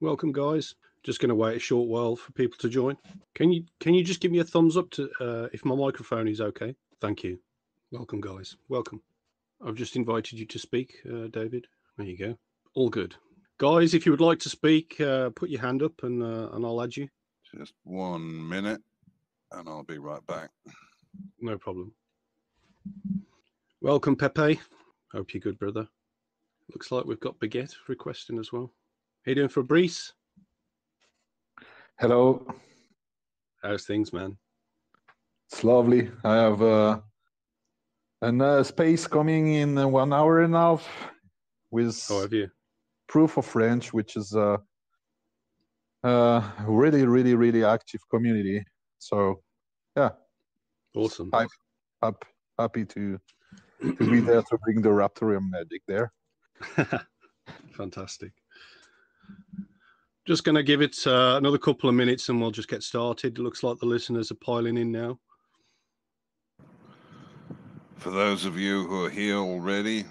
Welcome, guys. Just going to wait a short while for people to join. Can you just give me a thumbs up to if my microphone is okay? Thank you. Welcome, guys. Welcome. I've just invited you to speak, David. There you go. All good, guys. If you would like to speak, put your hand up and I'll add you. Just 1 minute, and I'll be right back. No problem. Welcome, Pepe. Hope you're good, brother. Looks like we've got Baguette requesting as well. How you doing, Fabrice? Hello. How's things, man? It's lovely. I have a space coming in 1 hour and a half with Proof of Range, which is a really, really, really active community. So, yeah. Awesome. I'm happy to be there to bring the Raptorium magic there. Fantastic. Just going to give it another couple of minutes and we'll just get started. It looks like the listeners are piling in now. For those of you who are here already,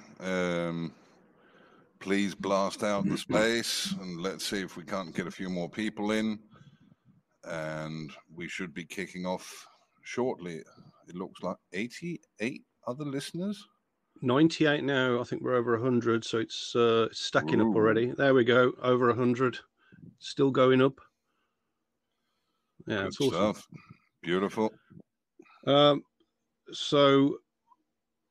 please blast out the space and let's see if we can't get a few more people in. And we should be kicking off shortly. It looks like 88 other listeners. 98 now. I think we're over 100, so it's stacking up already. There we go, over 100, still going up. Yeah, good, it's awesome stuff. Beautiful. So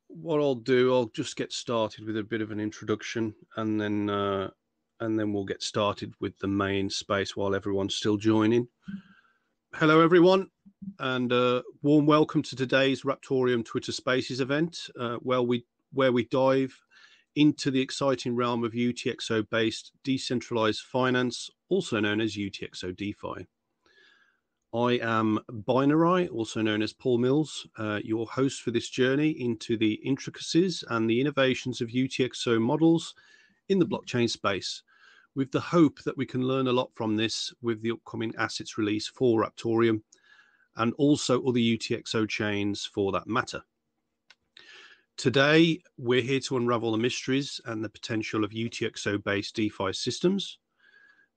what I'll do, I'll just get started with a bit of an introduction, and then we'll get started with the main space while everyone's still joining. Hello, everyone, and warm welcome to today's Raptorium Twitter Spaces event, where we dive into the exciting realm of UTXO-based decentralized finance, also known as UTXO DeFi. I am Binary, also known as Paul Mills, your host for this journey into the intricacies and the innovations of UTXO models in the blockchain space, with the hope that we can learn a lot from this with the upcoming assets release for Raptorium and also other UTXO chains for that matter. Today, we're here to unravel the mysteries and the potential of UTXO-based DeFi systems.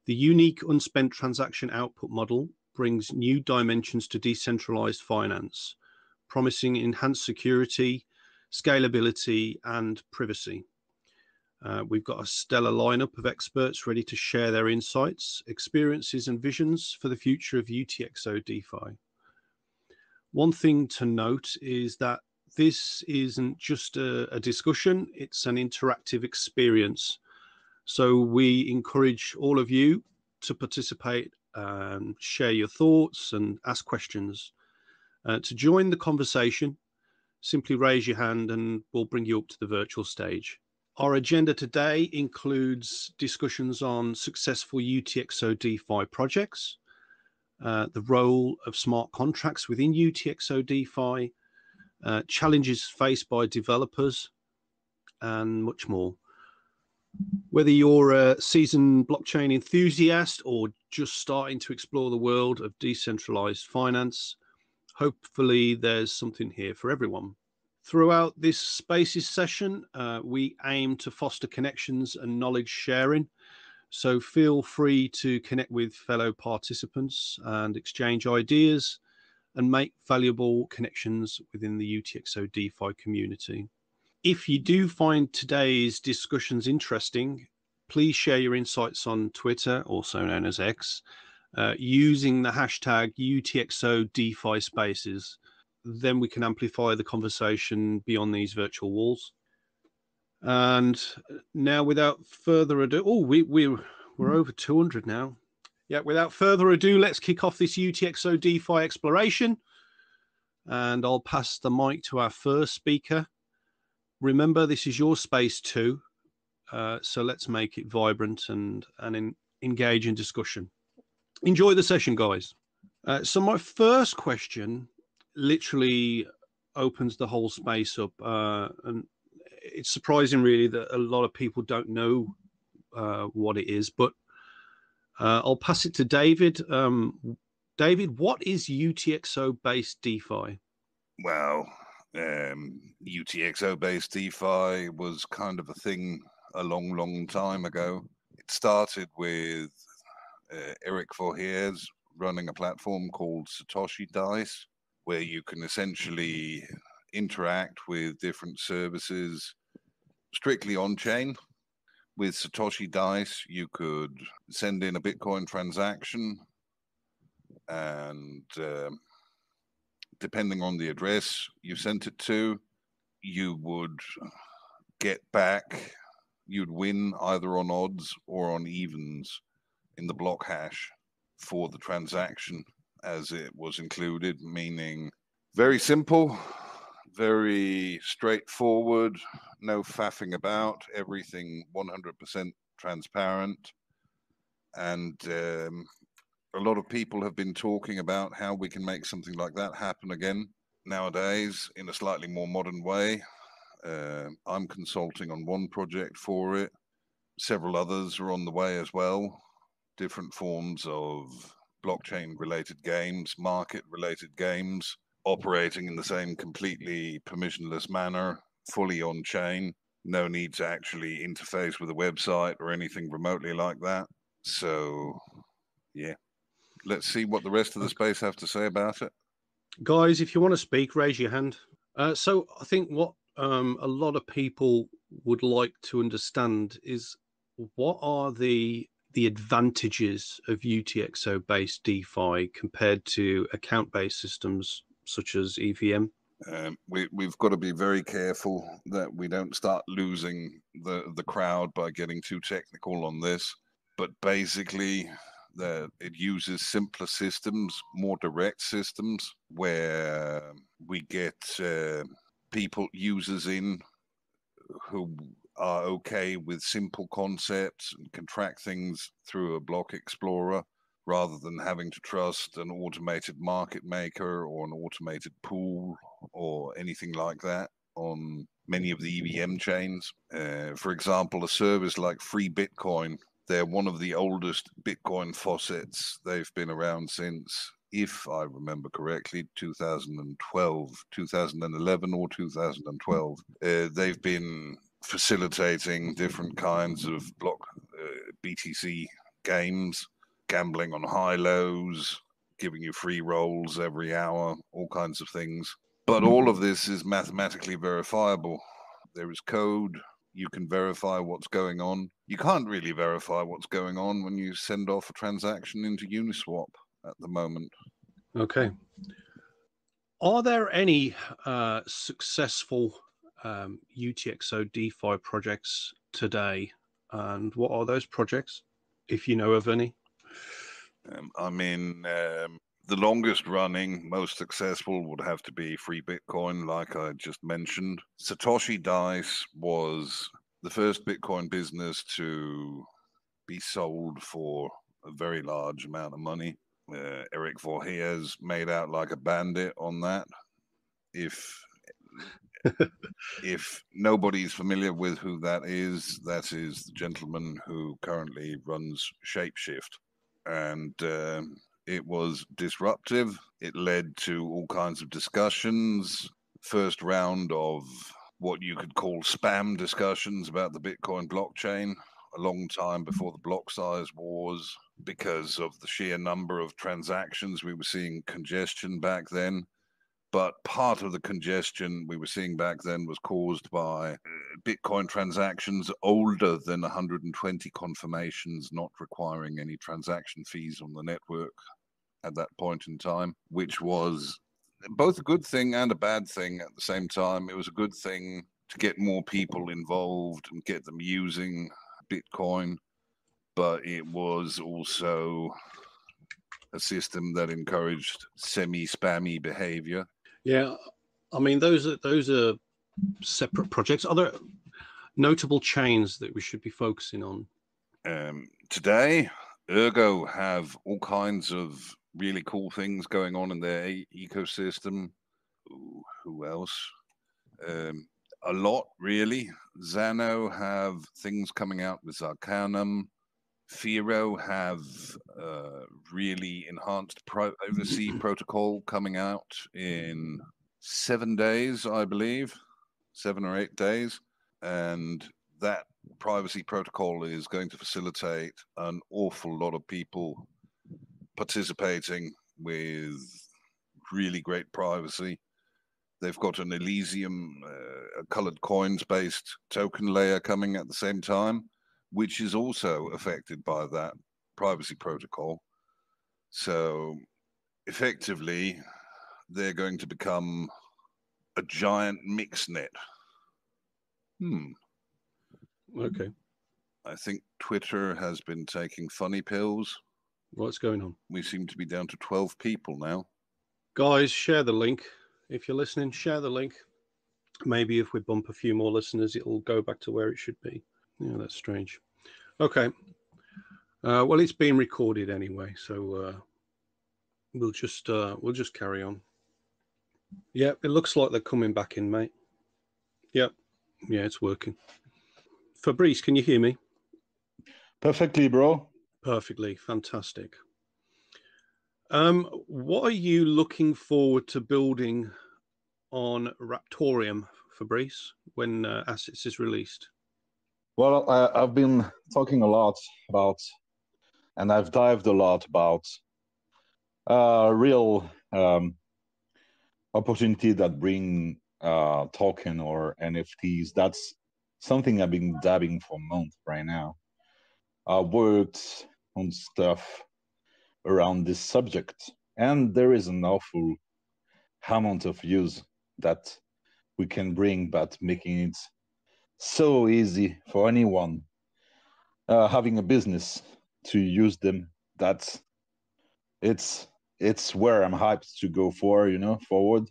The unique unspent transaction output model brings new dimensions to decentralized finance, promising enhanced security, scalability, and privacy. We've got a stellar lineup of experts ready to share their insights, experiences, and visions for the future of UTXO DeFi. One thing to note is that this isn't just a discussion, it's an interactive experience. So we encourage all of you to participate and share your thoughts and ask questions. To join the conversation, simply raise your hand and we'll bring you up to the virtual stage. Our agenda today includes discussions on successful UTXO DeFi projects, the role of smart contracts within UTXO DeFi, challenges faced by developers, and much more. Whether you're a seasoned blockchain enthusiast or just starting to explore the world of decentralized finance, hopefully there's something here for everyone. Throughout this Spaces session, we aim to foster connections and knowledge sharing, so feel free to connect with fellow participants and exchange ideas and make valuable connections within the UTXO DeFi community. If you do find today's discussions interesting, please share your insights on Twitter, also known as X, using the hashtag UTXO DeFi Spaces. Then we can amplify the conversation beyond these virtual walls. And now, without further ado, we're over 200 now. Yeah, without further ado, let's kick off this UTXO DeFi exploration. And I'll pass the mic to our first speaker. Remember, this is your space too, so let's make it vibrant and engage in discussion. Enjoy the session, guys. So my first question literally opens the whole space up, and it's surprising really that a lot of people don't know what it is, but I'll pass it to David. David, what is UTXO based DeFi? Well, UTXO based DeFi was kind of a thing a long time ago. It started with Eric Voorhees running a platform called Satoshi Dice, where you can essentially interact with different services strictly on-chain. With Satoshi Dice, you could send in a Bitcoin transaction, and depending on the address you sent it to, you would get back, you'd win either on odds or on evens in the block hash for the transaction as it was included, meaning very simple, very straightforward, no faffing about, everything 100% transparent. And a lot of people have been talking about how we can make something like that happen again nowadays in a slightly more modern way. I'm consulting on one project for it. Several others are on the way as well. Different forms of blockchain-related games, market-related games, operating in the same completely permissionless manner, fully on-chain. No need to actually interface with a website or anything remotely like that. So, yeah. Let's see what the rest of the space have to say about it. Guys, if you want to speak, raise your hand. So I think what a lot of people would like to understand is what are the advantages of UTXO-based DeFi compared to account-based systems such as EVM? We've got to be very careful that we don't start losing the crowd by getting too technical on this. But basically, it uses simpler systems, more direct systems, where we get users in who are okay with simple concepts and can track things through a block explorer rather than having to trust an automated market maker or an automated pool or anything like that on many of the EVM chains. For example, a service like Free Bitcoin, they're one of the oldest Bitcoin faucets. They've been around since, if I remember correctly, 2011 or 2012. They've been facilitating different kinds of block BTC games, gambling on high lows, giving you free rolls every hour, all kinds of things. But all of this is mathematically verifiable. There is code. You can verify what's going on. You can't really verify what's going on when you send off a transaction into Uniswap at the moment. Okay. Are there any successful UTXO DeFi projects today? And what are those projects, if you know of any? I mean, the longest running, most successful would have to be Free Bitcoin, like I just mentioned. Satoshi Dice was the first Bitcoin business to be sold for a very large amount of money. Eric Voorhees made out like a bandit on that. If nobody's familiar with who that is the gentleman who currently runs Shapeshift. And it was disruptive. It led to all kinds of discussions. First round of what you could call spam discussions about the Bitcoin blockchain, a long time before the block size wars, because of the sheer number of transactions. We were seeing congestion back then, but part of the congestion we were seeing back then was caused by Bitcoin transactions older than 120 confirmations not requiring any transaction fees on the network at that point in time, which was both a good thing and a bad thing at the same time. It was a good thing to get more people involved and get them using Bitcoin, but it was also a system that encouraged semi-spammy behavior. Yeah, I mean, those are separate projects. Are there notable chains that we should be focusing on? Today, Ergo have all kinds of really cool things going on in their ecosystem. Ooh, who else? A lot, really. Zano have things coming out with Zarcanum. FIRO have really enhanced privacy protocol coming out in 7 days, I believe, 7 or 8 days. And that privacy protocol is going to facilitate an awful lot of people participating with really great privacy. They've got an Elysium colored coins-based token layer coming at the same time, which is also affected by that privacy protocol. So effectively, they're going to become a giant mix net. Okay. I think Twitter has been taking funny pills. What's going on? We seem to be down to 12 people now. Guys, share the link. If you're listening, share the link. Maybe if we bump a few more listeners, it'll go back to where it should be. Yeah, that's strange. Okay. Well, it's being recorded anyway, so we'll just carry on. Yeah, it looks like they're coming back in, mate. Yep. Yeah, it's working. Fabrice, can you hear me? Perfectly, bro. Perfectly. Fantastic. What are you looking forward to building on Raptoreum, Fabrice, when Assets is released? Well, I've been talking a lot about, and I've dived a lot about, real opportunity that bring token or NFTs. That's something I've been dabbing for months right now. I worked on stuff around this subject, and there is an awful amount of use that we can bring, but making it so easy for anyone having a business to use them, that's it's where I'm hyped to go for, you know, forward.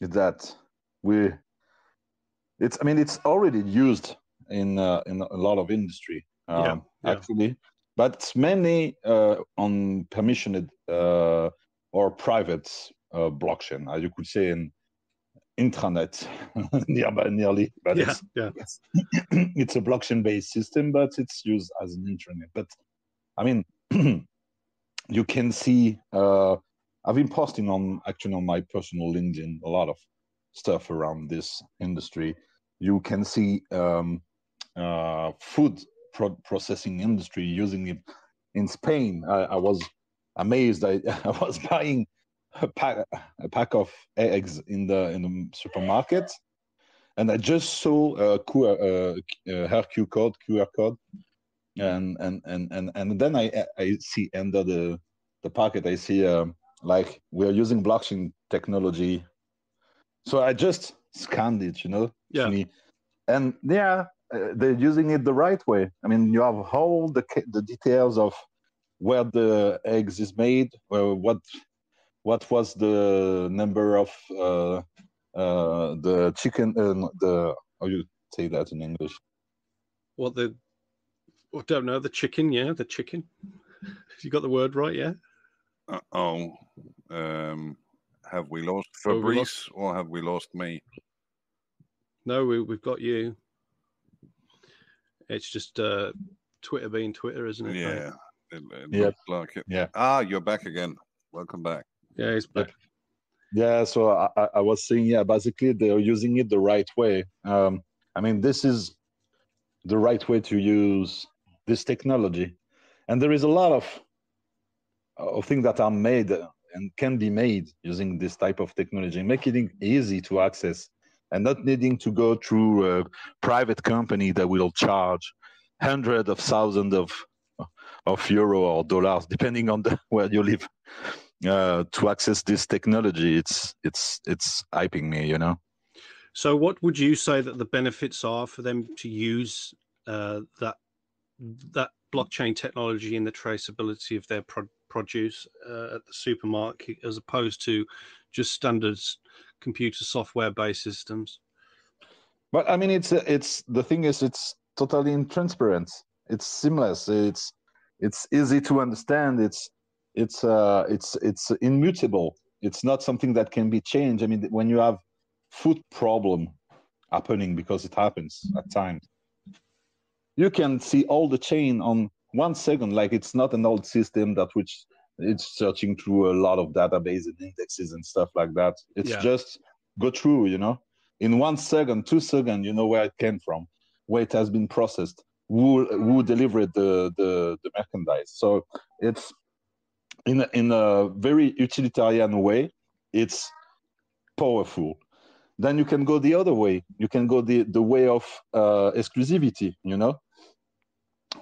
That I mean, it's already used in a lot of industry, actually. But it's mainly on permissioned or private blockchain, as you could say, in intranet, nearly. But it's a blockchain-based system, but it's used as an intranet. But I mean, you can see I've been posting on my personal LinkedIn a lot of stuff around this industry. You can see food processing industry using it in Spain. I was amazed. I was buying a pack of eggs in the supermarket, and I just saw a QR code, and then I see under the packet I see like we're using blockchain technology. So I just scanned it, you know. Yeah. And yeah. They're using it the right way. I mean, you have all the details of where the eggs is made, what was the number of the chicken, how you say that in English? I don't know, the chicken, yeah, the chicken. You got the word right, yeah? Have we lost Fabrice or have we lost me? No, we've got you. It's just Twitter being Twitter, isn't it? Yeah, it looks like it. Yeah. Ah, you're back again. Welcome back. Yeah, it's back. Yeah, so I was saying, yeah, basically they're using it the right way. I mean, this is the right way to use this technology. And there is a lot of things that are made and can be made using this type of technology, making it easy to access, and not needing to go through a private company that will charge hundreds of thousands of euro or dollars, depending on where you live, to access this technology. It's hyping me, you know. So what would you say that the benefits are for them to use that blockchain technology in the traceability of their produce at the supermarket, as opposed to just standard computer software-based systems? But I mean, it's the thing is, it's totally transparent. It's seamless. It's easy to understand. It's immutable. It's not something that can be changed. I mean, when you have food problem happening, because it happens at times, you can see all the chain on 1 second. Like, it's not an old system that which it's searching through a lot of databases and indexes and stuff like that. It's just go through, you know, in 1 second, 2 seconds, you know where it came from. where it has been processed, who delivered the merchandise. So it's in a very utilitarian way, it's powerful. Then you can go the other way. You can go the way of exclusivity, you know?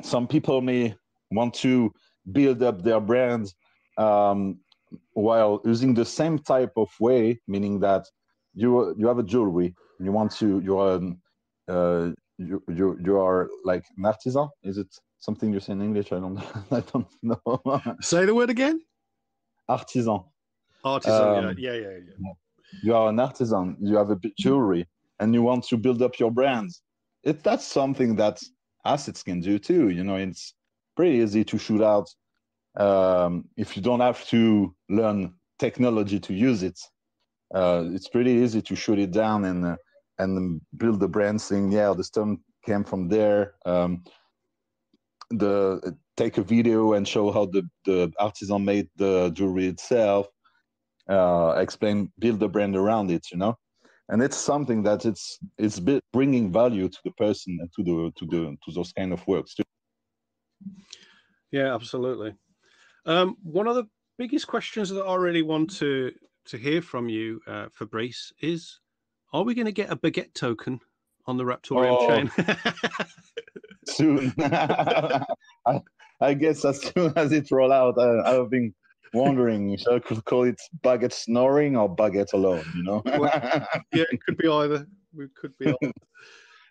Some people may want to build up their brand while using the same type of way, meaning that you have a jewelry, you want to, you are like an artisan. Is it something you say in English? I don't know. Say the word again. Artisan. Artisan. Yeah. You are an artisan. You have a jewelry, and you want to build up your brand. That's something that assets can do too. You know, it's pretty easy to shoot out if you don't have to learn technology to use it. It's pretty easy to shoot it down and build the brand, saying, "Yeah, the stem came from there." Take a video and show how the artisan made the jewelry itself. Build the brand around it, you know, and it's something that it's bringing value to the person and to those kind of works too. Yeah, absolutely. One of the biggest questions that I really want to hear from you, Fabrice, is: are we going to get a baguette token on the Raptorium chain? Soon. I guess as soon as it rolls out, I've been wondering if I could call it baguette snoring or baguette alone, you know? Yeah, it could be either. It could be either.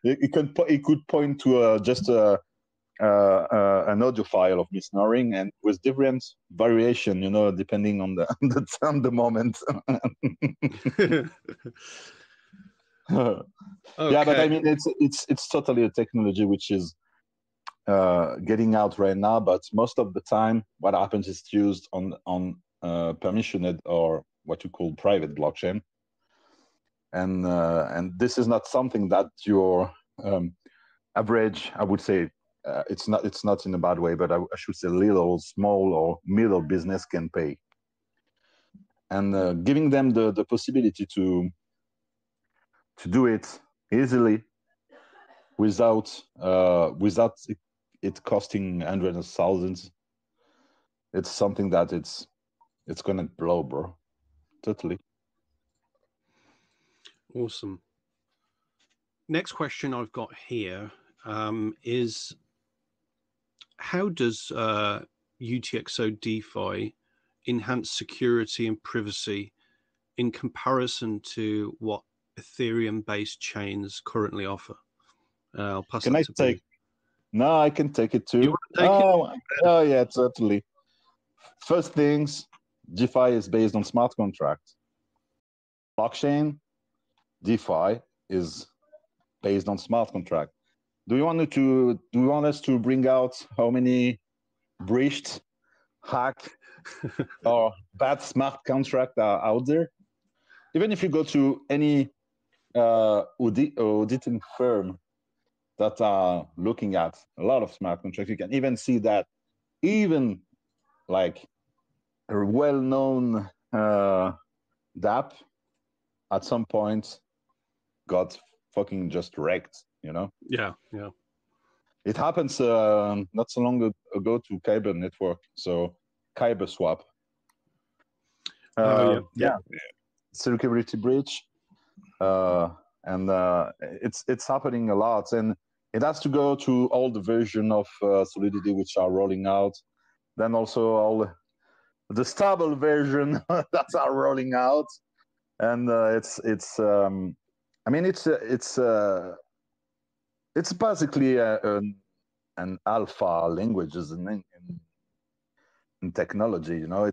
It could point to an audio file of me snoring, and with different variation, you know, depending on the moment. Okay. Yeah, but I mean, it's totally a technology which is getting out right now. But most of the time, what happens is used on permissioned or what you call private blockchain, and this is not something that your average, I would say, it's not in a bad way, but I should say little, small, or middle business can pay, and giving them the possibility to do it easily without it costing hundreds of thousands. It's something that it's gonna blow, bro. Totally. Awesome. Next question I've got here is, how does UTXO DeFi enhance security and privacy in comparison to what Ethereum-based chains currently offer? I'll pass. Can I take? No, I can take it too. Oh, yeah, totally. First things, DeFi is based on smart contracts. Blockchain, DeFi is based on smart contract. Do you want us to bring out how many breached, hacked, or bad smart contracts are out there? Even if you go to any auditing firm that are looking at a lot of smart contracts, you can even see that even like a well-known dApp at some point got fucking just wrecked, you know? Yeah. It happens not so long ago to Kyber Network, so Kyber Swap. Yeah. Security breach. It's happening a lot, and it has to go to all the version of Solidity which are rolling out, then also all the stable version that are rolling out, and it's basically an alpha language in technology, you know.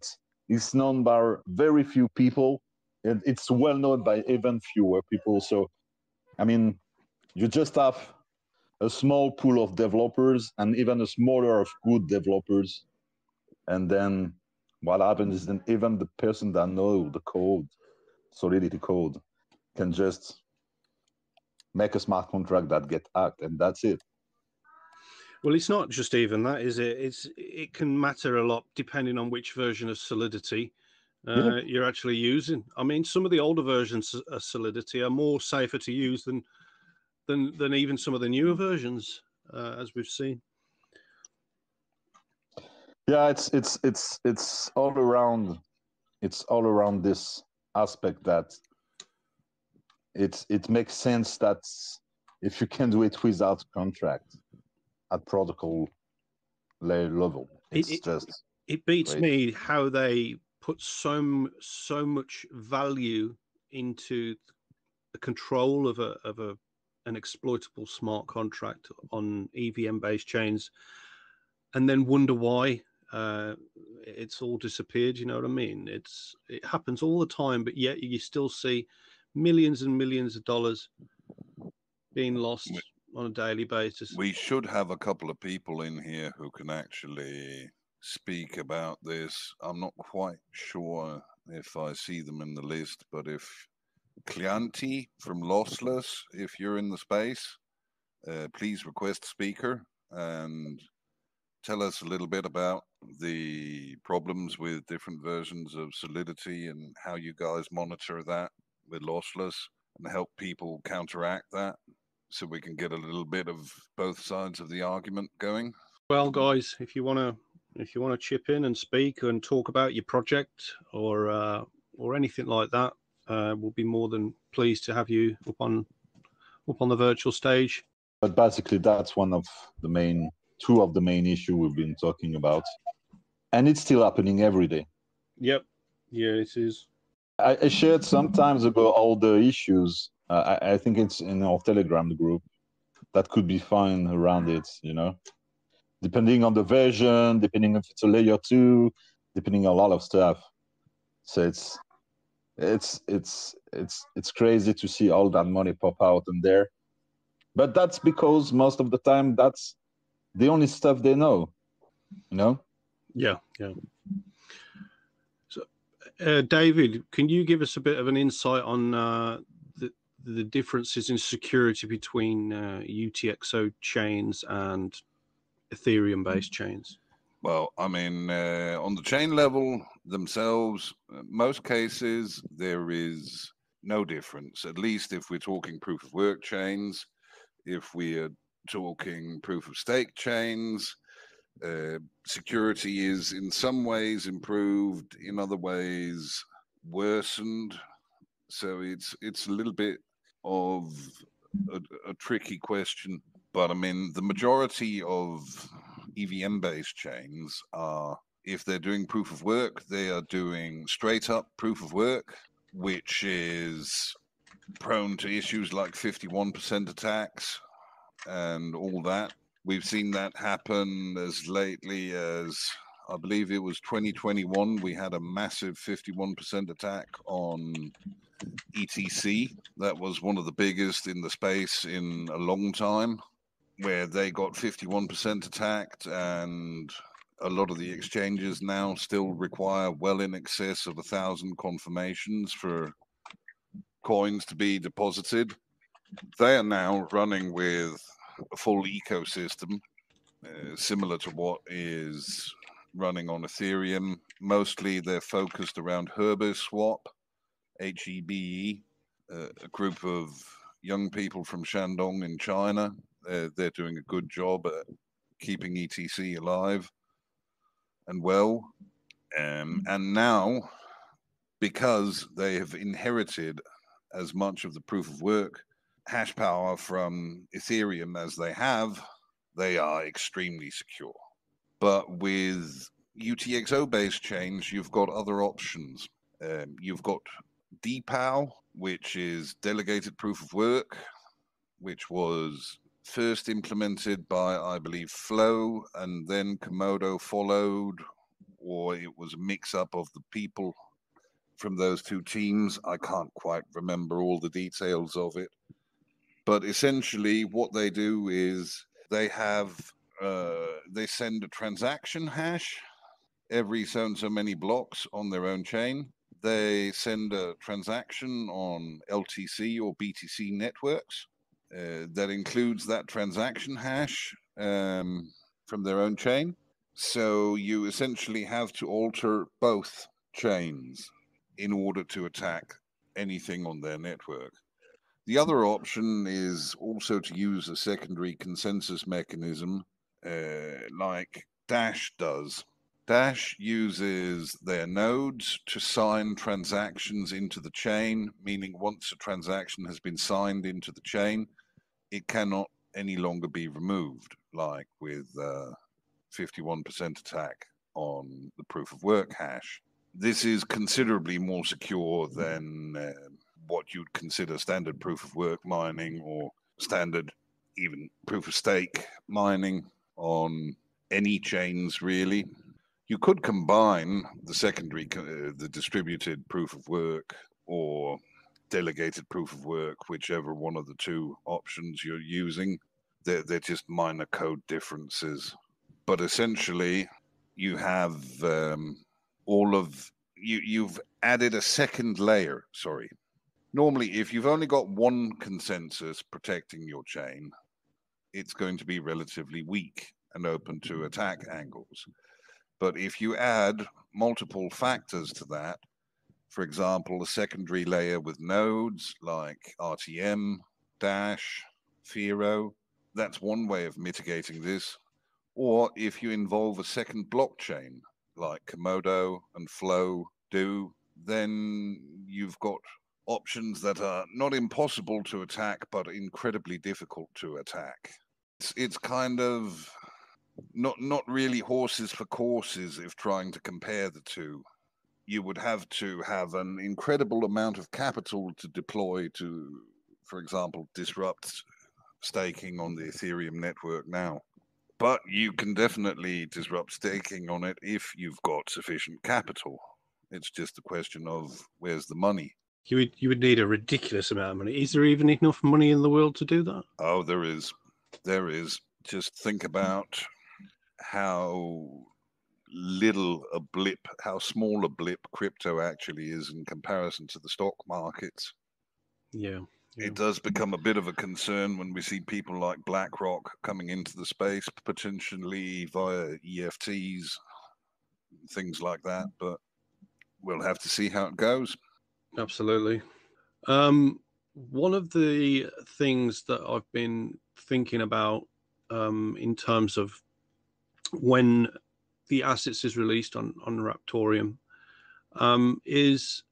It's known by very few people, and it's well known by even fewer people. So I mean, you just have a small pool of developers and even a smaller of good developers. And then what happens is then even the person that knows the code, Solidity code, can just make a smart contract that gets hacked, and that's it. Well, it's not just even that, is it? It can matter a lot depending on which version of Solidity you're actually using. I mean, some of the older versions of Solidity are more safer to use than than even some of the newer versions, as we've seen. Yeah, it's all around. It's all around this aspect that it makes sense that if you can do it without contract at protocol level, it beats me how they put so much value into the control of an exploitable smart contract on EVM based chains, and then wonder why it's all disappeared. You know what I mean? It happens all the time, but yet you still see millions and millions of dollars being lost on a daily basis. We should have a couple of people in here who can actually speak about this. I'm not quite sure if I see them in the list, but if Clianti from Lossless, if you're in the space, please request speaker and tell us a little bit about the problems with different versions of Solidity and how you guys monitor that with Lossless and help people counteract that, so we can get a little bit of both sides of the argument going. Well, guys, if you wanna chip in and speak and talk about your project or anything like that, we'll be more than pleased to have you up on the virtual stage. But basically, that's one of the two of the main issues we've been talking about, and it's still happening every day. Yep, yeah, it is. I shared some time ago all the issues. I think it's in our Telegram group that could be fine around it, you know, depending on the version, depending if it's a layer 2, depending on a lot of stuff. So it's crazy to see all that money pop out in there. But that's because most of the time that's the only stuff they know, you know? Yeah, yeah. So, David, can you give us a bit of an insight on the differences in security between UTXO chains and Ethereum-based chains? Well, I mean, on the chain level themselves, most cases there is no difference, at least if we're talking proof-of-work chains. If we are talking proof-of-stake chains, security is in some ways improved, in other ways worsened. So it's a little bit of a tricky question, but I mean, the majority of EVM-based chains are, if they're doing proof of work, they are doing straight-up proof of work, which is prone to issues like 51% attacks and all that. We've seen that happen as lately as, I believe it was 2021, we had a massive 51% attack on ETC. That was one of the biggest in the space in a long time, where they got 51% attacked, and a lot of the exchanges now still require well in excess of 1,000 confirmations for coins to be deposited. They are now running with a full ecosystem, similar to what is running on Ethereum. Mostly they're focused around HerboSwap, HEBE, a group of young people from Shandong in China. They're doing a good job at keeping ETC alive and well. And now, because they have inherited as much of the proof of work hash power from Ethereum as they have, they are extremely secure. But with UTXO-based chains, you've got other options. You've got DPoW, which is delegated proof of work, which was first implemented by, I believe, Flow, and then Komodo followed, or it was a mix-up of the people from those two teams. I can't quite remember all the details of it. But essentially what they do is they have... they send a transaction hash every so and so many blocks on their own chain. They send a transaction on LTC or BTC networks that includes that transaction hash from their own chain. So you essentially have to alter both chains in order to attack anything on their network. The other option is also to use a secondary consensus mechanism like Dash does. Dash uses their nodes to sign transactions into the chain, meaning once a transaction has been signed into the chain, it cannot any longer be removed, like with 51% attack on the proof of work hash. This is considerably more secure than what you'd consider standard proof of work mining or standard even proof of stake mining on any chains, really. You could combine the secondary, the distributed proof of work or delegated proof of work, whichever one of the two options you're using. They're just minor code differences. But essentially, you have you've added a second layer, sorry. Normally, if you've only got one consensus protecting your chain, it's going to be relatively weak and open to attack angles. But if you add multiple factors to that, for example, a secondary layer with nodes like RTM, Dash, FIRO, that's one way of mitigating this. Or if you involve a second blockchain like Komodo and Flow do, then you've got options that are not impossible to attack, but incredibly difficult to attack. It's kind of not really horses for courses if trying to compare the two. You would have to have an incredible amount of capital to deploy to, for example, disrupt staking on the Ethereum network now. But you can definitely disrupt staking on it if you've got sufficient capital. It's just a question of where's the money. You would need a ridiculous amount of money. Is there even enough money in the world to do that? Oh, there is. There is. Just think about how little a blip, how small a blip crypto actually is in comparison to the stock markets. Yeah. It does become a bit of a concern when we see people like BlackRock coming into the space, potentially via EFTs, things like that. But we'll have to see how it goes. Absolutely. One of the things that I've been thinking about in terms of when the assets is released on Raptoreum is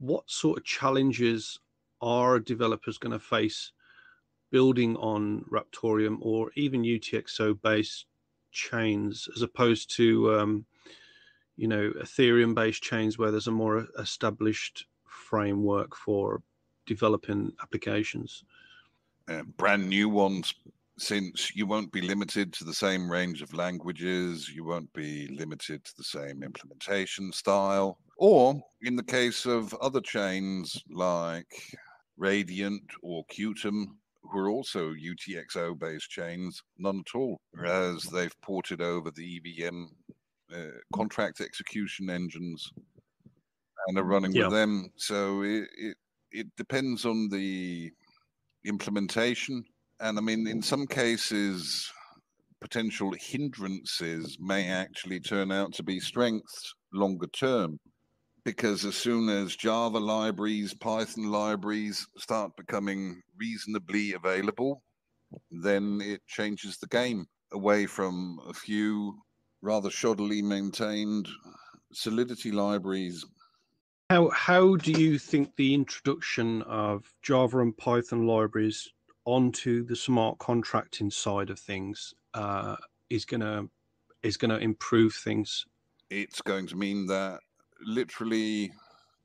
what sort of challenges are developers going to face building on Raptoreum or even UTXO based chains as opposed to you know, Ethereum based chains where there's a more established framework for developing applications, brand new ones, since you won't be limited to the same range of languages, you won't be limited to the same implementation style. Or in the case of other chains like Radiant or Qtum, who are also UTXO-based chains, none at all, whereas they've ported over the EVM contract execution engines and are running with them. So it depends on the implementation. And I mean, in some cases, potential hindrances may actually turn out to be strengths longer term, because as soon as Java libraries, Python libraries start becoming reasonably available, then it changes the game away from a few rather shoddily maintained Solidity libraries. How do you think the introduction of Java and Python libraries onto the smart contracting side of things is gonna improve things? It's going to mean that literally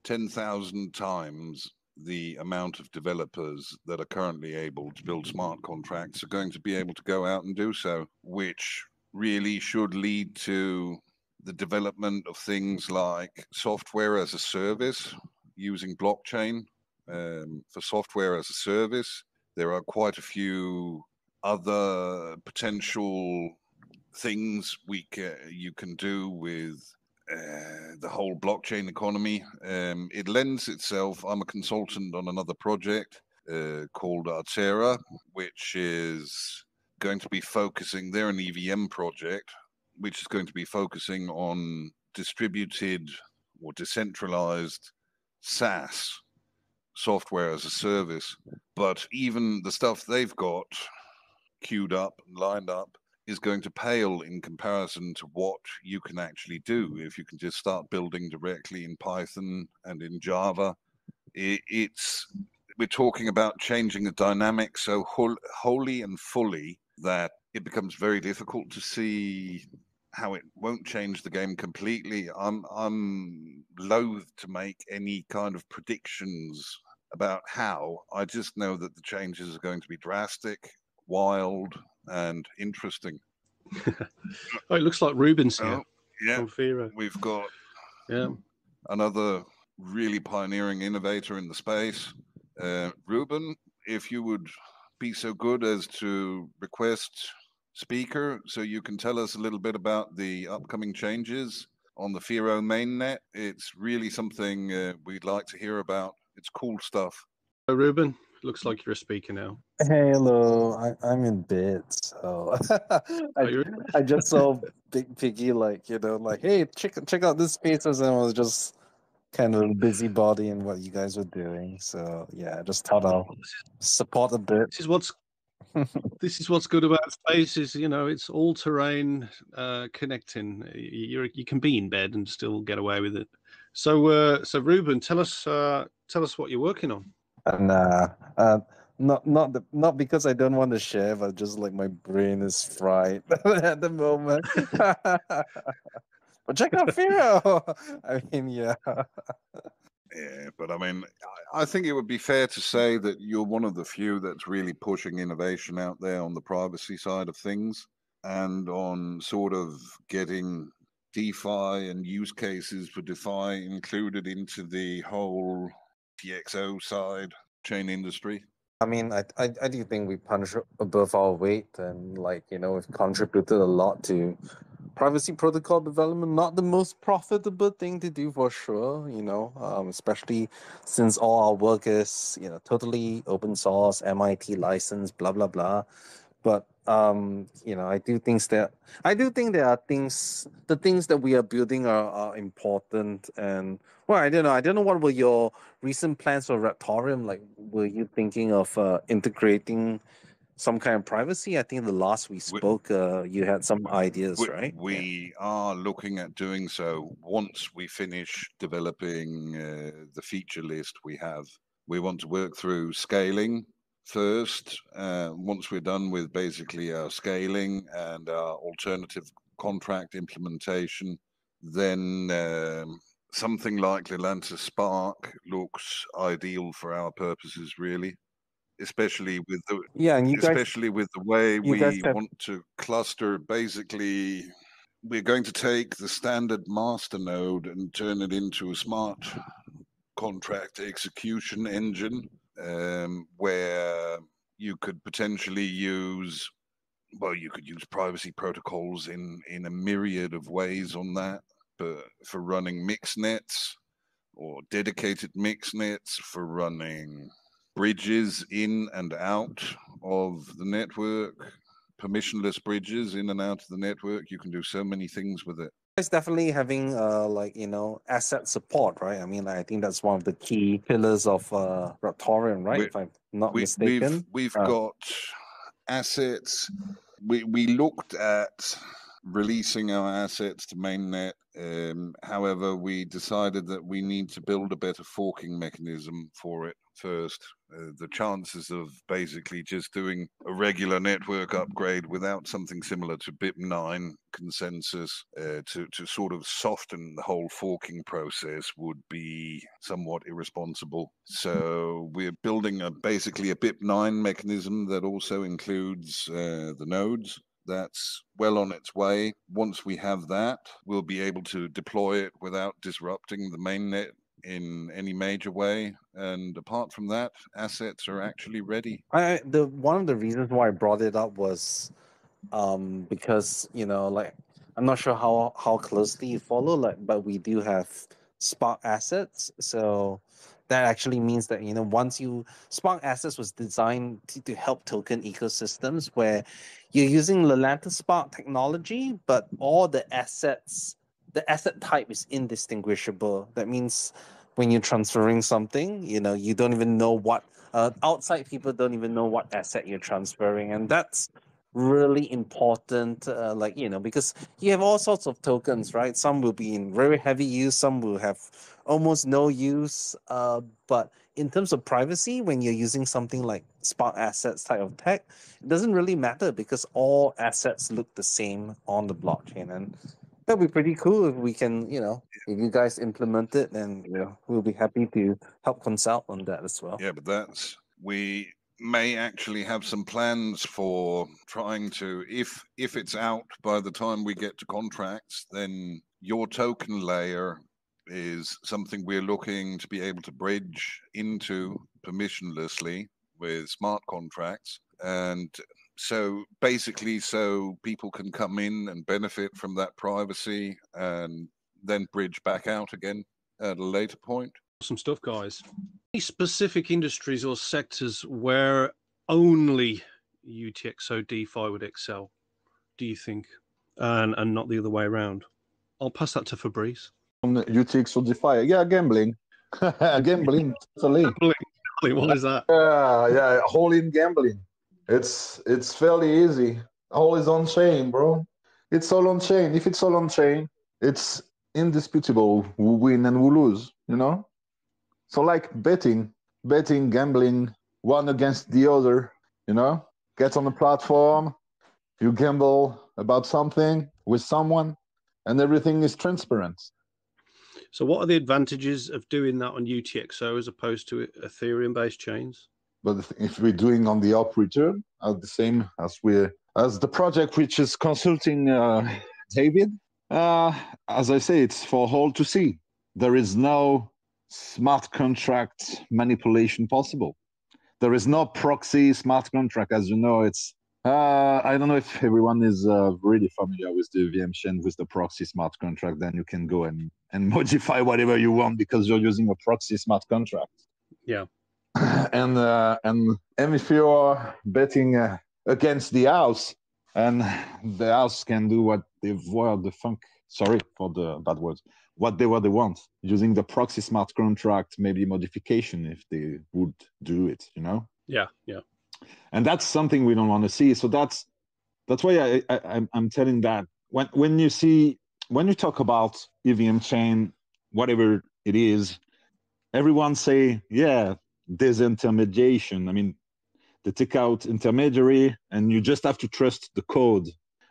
10,000 times the amount of developers that are currently able to build smart contracts are going to be able to go out and do so, which really should lead to the development of things like software as a service using blockchain for software as a service. There are quite a few other potential things you can do with the whole blockchain economy. It lends itself. I'm a consultant on another project called Arthera, which is going to be focusing. They're an EVM project, which is going to be focusing on distributed or decentralized SaaS. software as a service, but even the stuff they've got queued up and lined up is going to pale in comparison to what you can actually do if you can just start building directly in Python and in Java. We're talking about changing the dynamic so wholly and fully that it becomes very difficult to see how it won't change the game completely. I'm loath to make any kind of predictions about how. I just know that the changes are going to be drastic, wild, and interesting. Oh, it looks like Ruben's here. Yeah, from FIRO. We've got another really pioneering innovator in the space. Ruben, if you would be so good as to request speaker, so you can tell us a little bit about the upcoming changes on the FIRO mainnet. It's really something we'd like to hear about. It's cool stuff. Hello, Ruben. Looks like you're a speaker now. Hey, hello. I'm in bits. So I just saw Big Piggy, like, you know, like, hey, check out this space, and I was just kind of a busybody in what you guys were doing. So yeah, I just thought I'll support a bit. This is what's good about space is, you know, it's all terrain connecting. You can be in bed and still get away with it. So Ruben, tell us what you're working on. Not because I don't want to share, but just like my brain is fried at the moment. But check out FIRO. I mean, yeah. Yeah, but I mean, I think it would be fair to say that you're one of the few that's really pushing innovation out there on the privacy side of things and on sort of getting DeFi and use cases for DeFi included into the whole UTXO side chain industry. I mean, I do think we punch above our weight, and like, you know, we've contributed a lot to privacy protocol development. Not the most profitable thing to do for sure, you know, especially since all our work is, you know, totally open source, MIT license, blah blah blah. But you know, I do think there are things. The things that we are building are important. And well, I don't know. What were your recent plans for Raptoreum? Like, were you thinking of integrating some kind of privacy? I think the last we spoke, you had some ideas, right? We are looking at doing so once we finish developing the feature list we have. We want to work through scaling first. Once we're done with basically our scaling and our alternative contract implementation, then something like Lelantus Spark looks ideal for our purposes, really, especially with the way we want to cluster. Basically, we're going to take the standard master node and turn it into a smart contract execution engine. Where you could potentially use, well, you could use privacy protocols in a myriad of ways on that, but for running mixed nets or dedicated mixed nets, for running bridges in and out of the network, permissionless bridges in and out of the network. You can do so many things with it. It's definitely having like, you know, asset support, right? I mean, I think that's one of the key pillars of Raptoreum, right? If I'm not mistaken, we've got assets. We looked at releasing our assets to mainnet. However, we decided that we need to build a better forking mechanism for it first. The chances of basically just doing a regular network upgrade without something similar to BIP9 consensus to sort of soften the whole forking process would be somewhat irresponsible. So we're building basically a BIP9 mechanism that also includes the nodes. That's well on its way. Once we have that, we'll be able to deploy it without disrupting the mainnet in any major way. And apart from that, assets are actually ready. One of the reasons why I brought it up was because, you know, like, I'm not sure how closely you follow, like, but we do have Spark assets. So that actually means that, you know, Spark assets was designed to help token ecosystems where you're using Lelantus Spark technology, but all the assets, the asset type is indistinguishable. That means when you're transferring something, you know, you don't even know what, outside people don't even know what asset you're transferring. And that's really important, like, you know, because you have all sorts of tokens, right? Some will be in very heavy use, some will have almost no use. But in terms of privacy, when you're using something like Spark assets type of tech, it doesn't really matter because all assets look the same on the blockchain. And that'd be pretty cool if we can, you know, if you guys implement it, then, you know, we'll be happy to help consult on that as well. Yeah, but that's, we may actually have some plans for trying to, if it's out by the time we get to contracts, then your token layer is something we're looking to be able to bridge into permissionlessly with smart contracts. And so basically, so people can come in and benefit from that privacy and then bridge back out again at a later point. Some stuff, guys. Any specific industries or sectors where only UTXO DeFi would excel, do you think, and not the other way around? I'll pass that to Fabrice. UTXO DeFi, yeah, gambling, gambling, totally. Gambling. What is that? Yeah, all in gambling. It's fairly easy. All is on chain, bro. It's all on chain. If it's all on chain, it's indisputable who win and who lose, you know? So like betting, gambling, one against the other, you know? Get on a platform, you gamble about something with someone, and everything is transparent. So what are the advantages of doing that on UTXO as opposed to Ethereum-based chains? But if we're doing on the up return, the same as the project which is consulting David, as I say, it's for all to see. There is no smart contract manipulation possible. There is no proxy smart contract, as you know. It's I don't know if everyone is really familiar with the EVM chain with the proxy smart contract. Then you can go and modify whatever you want because you're using a proxy smart contract. Yeah. And if you are betting against the house, and the house can do what they were the funk. Sorry for the bad words. What they were they want using the proxy smart contract, maybe modification if they would do it. You know. Yeah, yeah. And that's something we don't want to see. So that's why I'm telling that when you talk about EVM chain, whatever it is, everyone say yeah. Disintermediation. I mean, they take out intermediary and you just have to trust the code.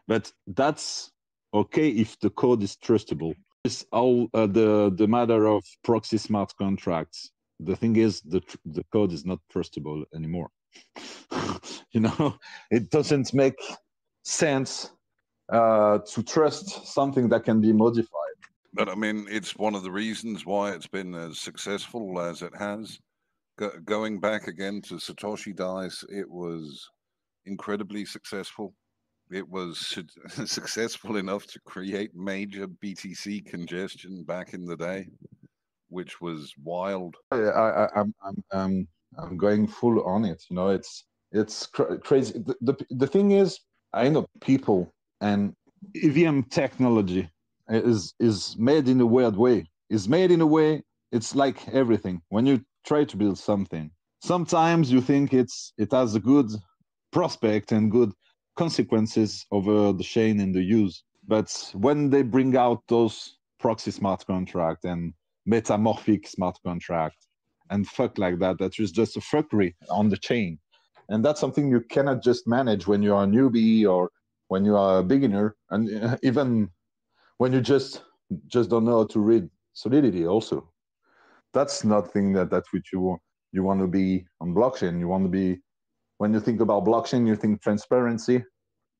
But that's okay if the code is trustable. It's all the matter of proxy smart contracts. The thing is, the code is not trustable anymore. You know, it doesn't make sense to trust something that can be modified. But I mean, it's one of the reasons why it's been as successful as it has. Going back again to Satoshi Dice, it was incredibly successful. It was successful enough to create major BTC congestion back in the day, which was wild. I'm going full on it. You know, it's crazy. The thing is, I know people and EVM technology is made in a weird way. It's made in a way. It's like everything when you try to build something. Sometimes you think it has a good prospect and good consequences over the chain and the use. But when they bring out those proxy smart contract and metamorphic smart contract and fuck like that, that is just a fuckery on the chain. And that's something you cannot just manage when you are a newbie or when you are a beginner. And even when you just don't know how to read Solidity also. That's nothing that's which you want to be on blockchain. You want to be, when you think about blockchain, you think transparency.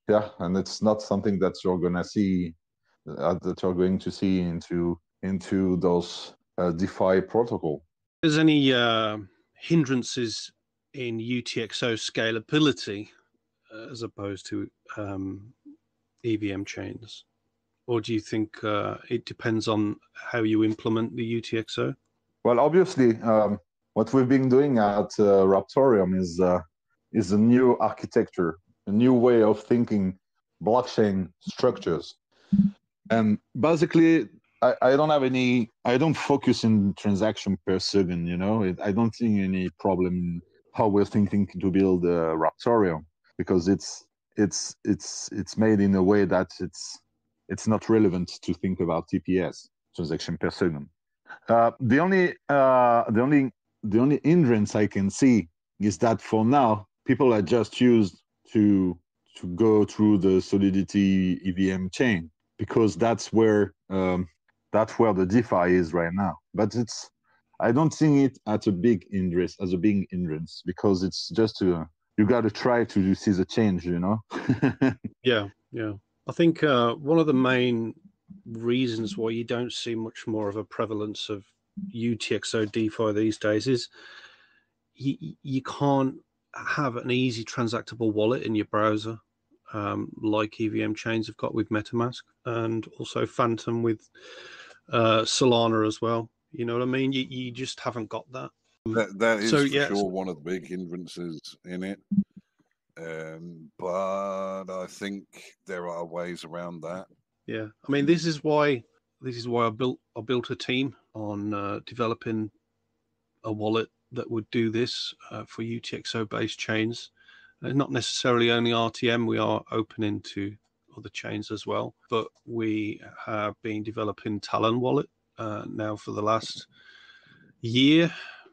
Yeah, and it's not something that you're going to see, into those DeFi protocol. Is any hindrances in UTXO scalability as opposed to EVM chains? Or do you think it depends on how you implement the UTXO? Well, obviously, what we've been doing at Raptoreum is a new architecture, a new way of thinking blockchain structures. And basically, I don't have any, I don't focus in transaction per second, you know. I don't think any problem how we're thinking to build a Raptoreum, because it's made in a way that it's not relevant to think about TPS, transaction per second. The only hindrance I can see is that for now people are just used to go through the Solidity EVM chain, because that's where the DeFi is right now. But I don't see it as a big hindrance, because it's just you got to try to see the change, you know. Yeah. I think one of the main reasons why you don't see much more of a prevalence of UTXO DeFi these days is you can't have an easy transactable wallet in your browser, like EVM chains have got with MetaMask, and also Phantom with Solana as well. You know what I mean? You just haven't got that. That is for sure one of the big hindrances in it. But I think there are ways around that. Yeah, I mean, this is why I built a team on developing a wallet that would do this for UTXO based chains, and not necessarily only RTM. We are open into other chains as well, but we have been developing Talon Wallet now for the last year,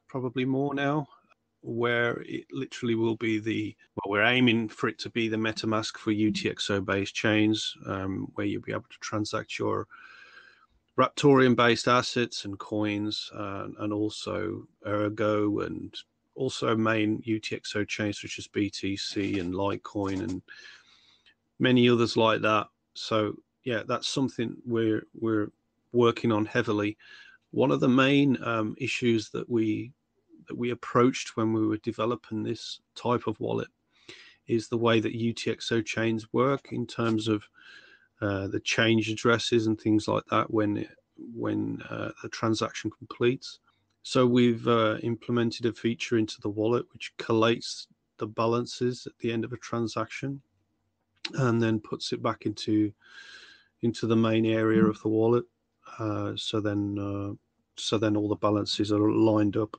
probably more now, where it literally will be we're aiming for it to be the MetaMask for UTXO based chains, where you'll be able to transact your Raptorium based assets and coins, and also Ergo, and also main UTXO chains such as BTC and Litecoin and many others like that. So yeah, that's something we're working on heavily. One of the main issues that we approached when we were developing this type of wallet is the way that UTXO chains work in terms of the change addresses and things like that when a transaction completes. So we've implemented a feature into the wallet which collates the balances at the end of a transaction and then puts it back into the main area of the wallet. So then all the balances are lined up.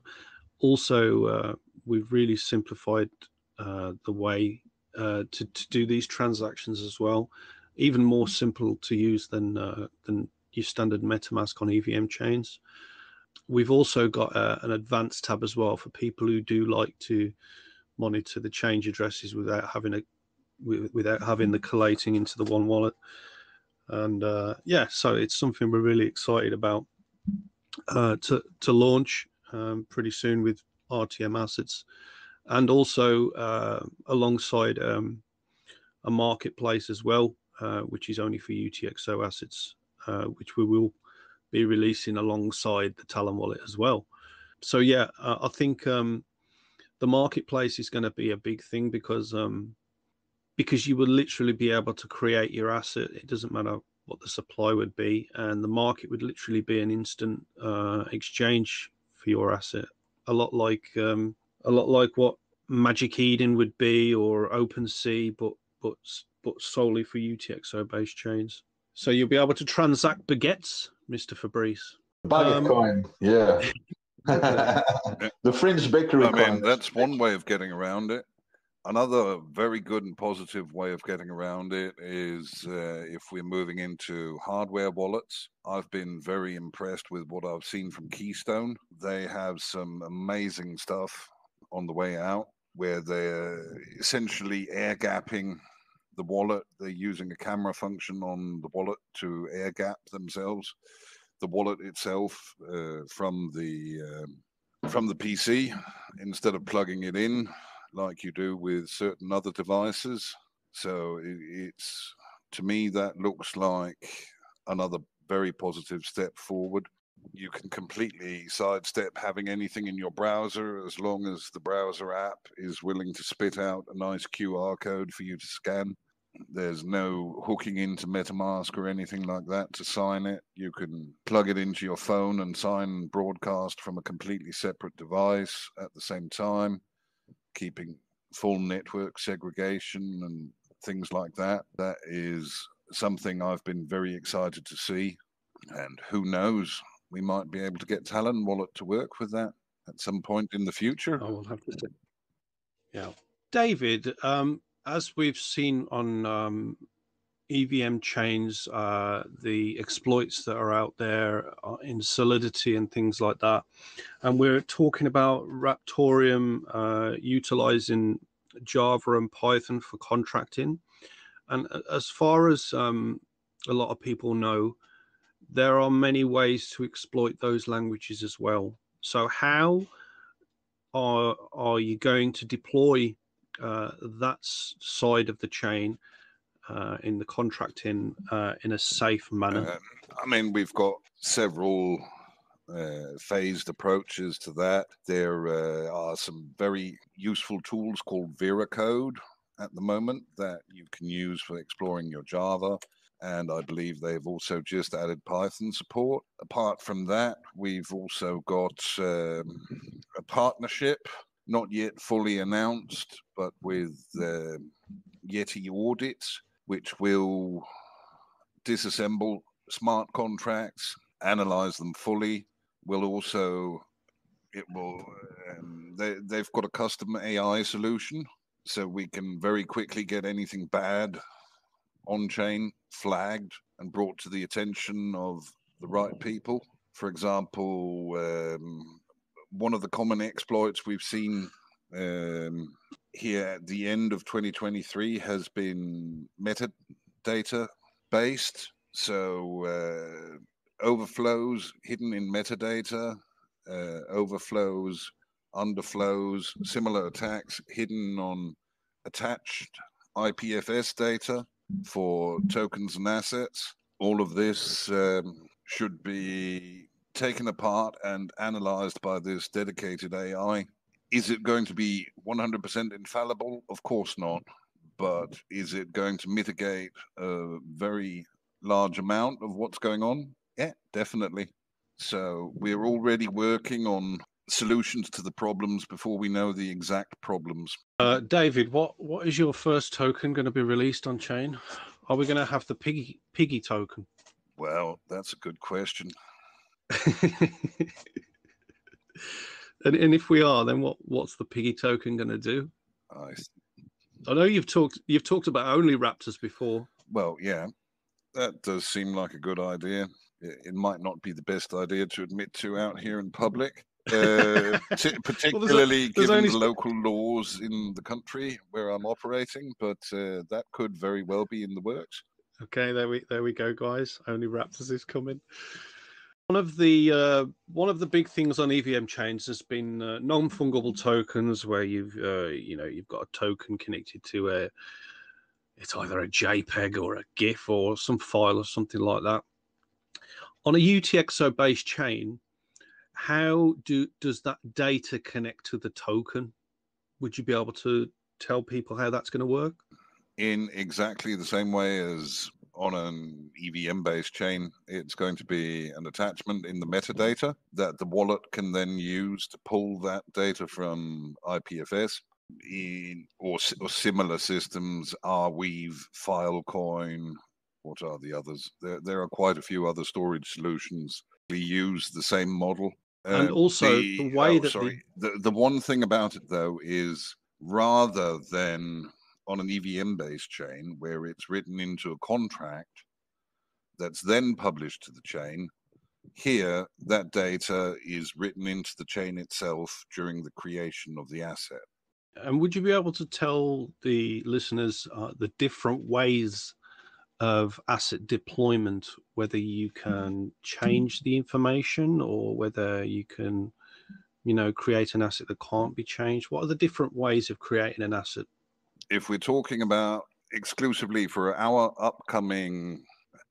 Also, we've really simplified the way to do these transactions as well. Even more simple to use than your standard MetaMask on EVM chains. We've also got an advanced tab as well for people who do like to monitor the change addresses without having the collating into the one wallet. And so it's something we're really excited about to launch. Pretty soon with RTM assets, and also alongside a marketplace as well, which is only for UTXO assets, which we will be releasing alongside the Talon wallet as well. So yeah, I think the marketplace is going to be a big thing, because you will literally be able to create your asset. It doesn't matter what the supply would be, and the market would literally be an instant exchange for your asset, a lot like what Magic Eden would be, or OpenSea, but solely for UTXO based chains. So you'll be able to transact baguettes, Mr. Fabrice. Baguette coin, yeah. The French bakery coin. I mean, that's one way of getting around it. Another very good and positive way of getting around it is if we're moving into hardware wallets. I've been very impressed with what I've seen from Keystone. They have some amazing stuff on the way out where they're essentially air gapping the wallet. They're using a camera function on the wallet to air gap themselves, the wallet itself, from the PC, instead of plugging it in like you do with certain other devices. So it's, to me, that looks like another very positive step forward. You can completely sidestep having anything in your browser, as long as the browser app is willing to spit out a nice QR code for you to scan. There's no hooking into MetaMask or anything like that to sign it. You can plug it into your phone and sign and broadcast from a completely separate device at the same time, keeping full network segregation and things like that. That is something I've been very excited to see. And who knows, we might be able to get Talon Wallet to work with that at some point in the future. Oh, we'll have to see. Yeah. David, as we've seen on EVM chains, the exploits that are out there in Solidity and things like that, and we're talking about Raptoreum utilizing Java and Python for contracting. And as far as a lot of people know, there are many ways to exploit those languages as well. So how are you going to deploy that side of the chain in the contracting in a safe manner? I mean, we've got several phased approaches to that. There are some very useful tools called VeraCode at the moment that you can use for exploring your Java. And I believe they've also just added Python support. Apart from that, we've also got a partnership, not yet fully announced, but with Yeti Audits, which will disassemble smart contracts, analyze them fully. They've got a custom AI solution, so we can very quickly get anything bad on-chain flagged and brought to the attention of the right people. For example, one of the common exploits we've seen here at the end of 2023 has been metadata-based. So overflows hidden in metadata, overflows, underflows, similar attacks hidden on attached IPFS data for tokens and assets. All of this should be taken apart and analyzed by this dedicated AI. Is it going to be 100% infallible? Of course not. But is it going to mitigate a very large amount of what's going on? Yeah, definitely. So we're already working on solutions to the problems before we know the exact problems. David, what is your first token going to be released on chain? Are we going to have the piggy token? Well, that's a good question. and if we are, then what's the piggy token going to do? I know you've talked about only raptors before. Well, yeah, that does seem like a good idea. It might not be the best idea to admit to out here in public. Particularly given the local laws in the country where I'm operating, but that could very well be in the works. Okay, there we go, guys. Only Raptors is coming. One of the big things on EVM chains has been non-fungible tokens, where you've got a token connected to it's either a JPEG or a GIF or some file or something like that. On a UTXO based chain, how does that data connect to the token? Would you be able to tell people how that's going to work? In exactly the same way as on an EVM-based chain, it's going to be an attachment in the metadata that the wallet can then use to pull that data from IPFS or similar systems, Arweave, Filecoin. What are the others? There are quite a few other storage solutions. We use the same model. And also the way the one thing about it, though, is rather than on an EVM-based chain where it's written into a contract that's then published to the chain, here that data is written into the chain itself during the creation of the asset. And would you be able to tell the listeners the different ways of asset deployment, whether you can change the information or whether you can, create an asset that can't be changed? What are the different ways of creating an asset? If we're talking about exclusively for our upcoming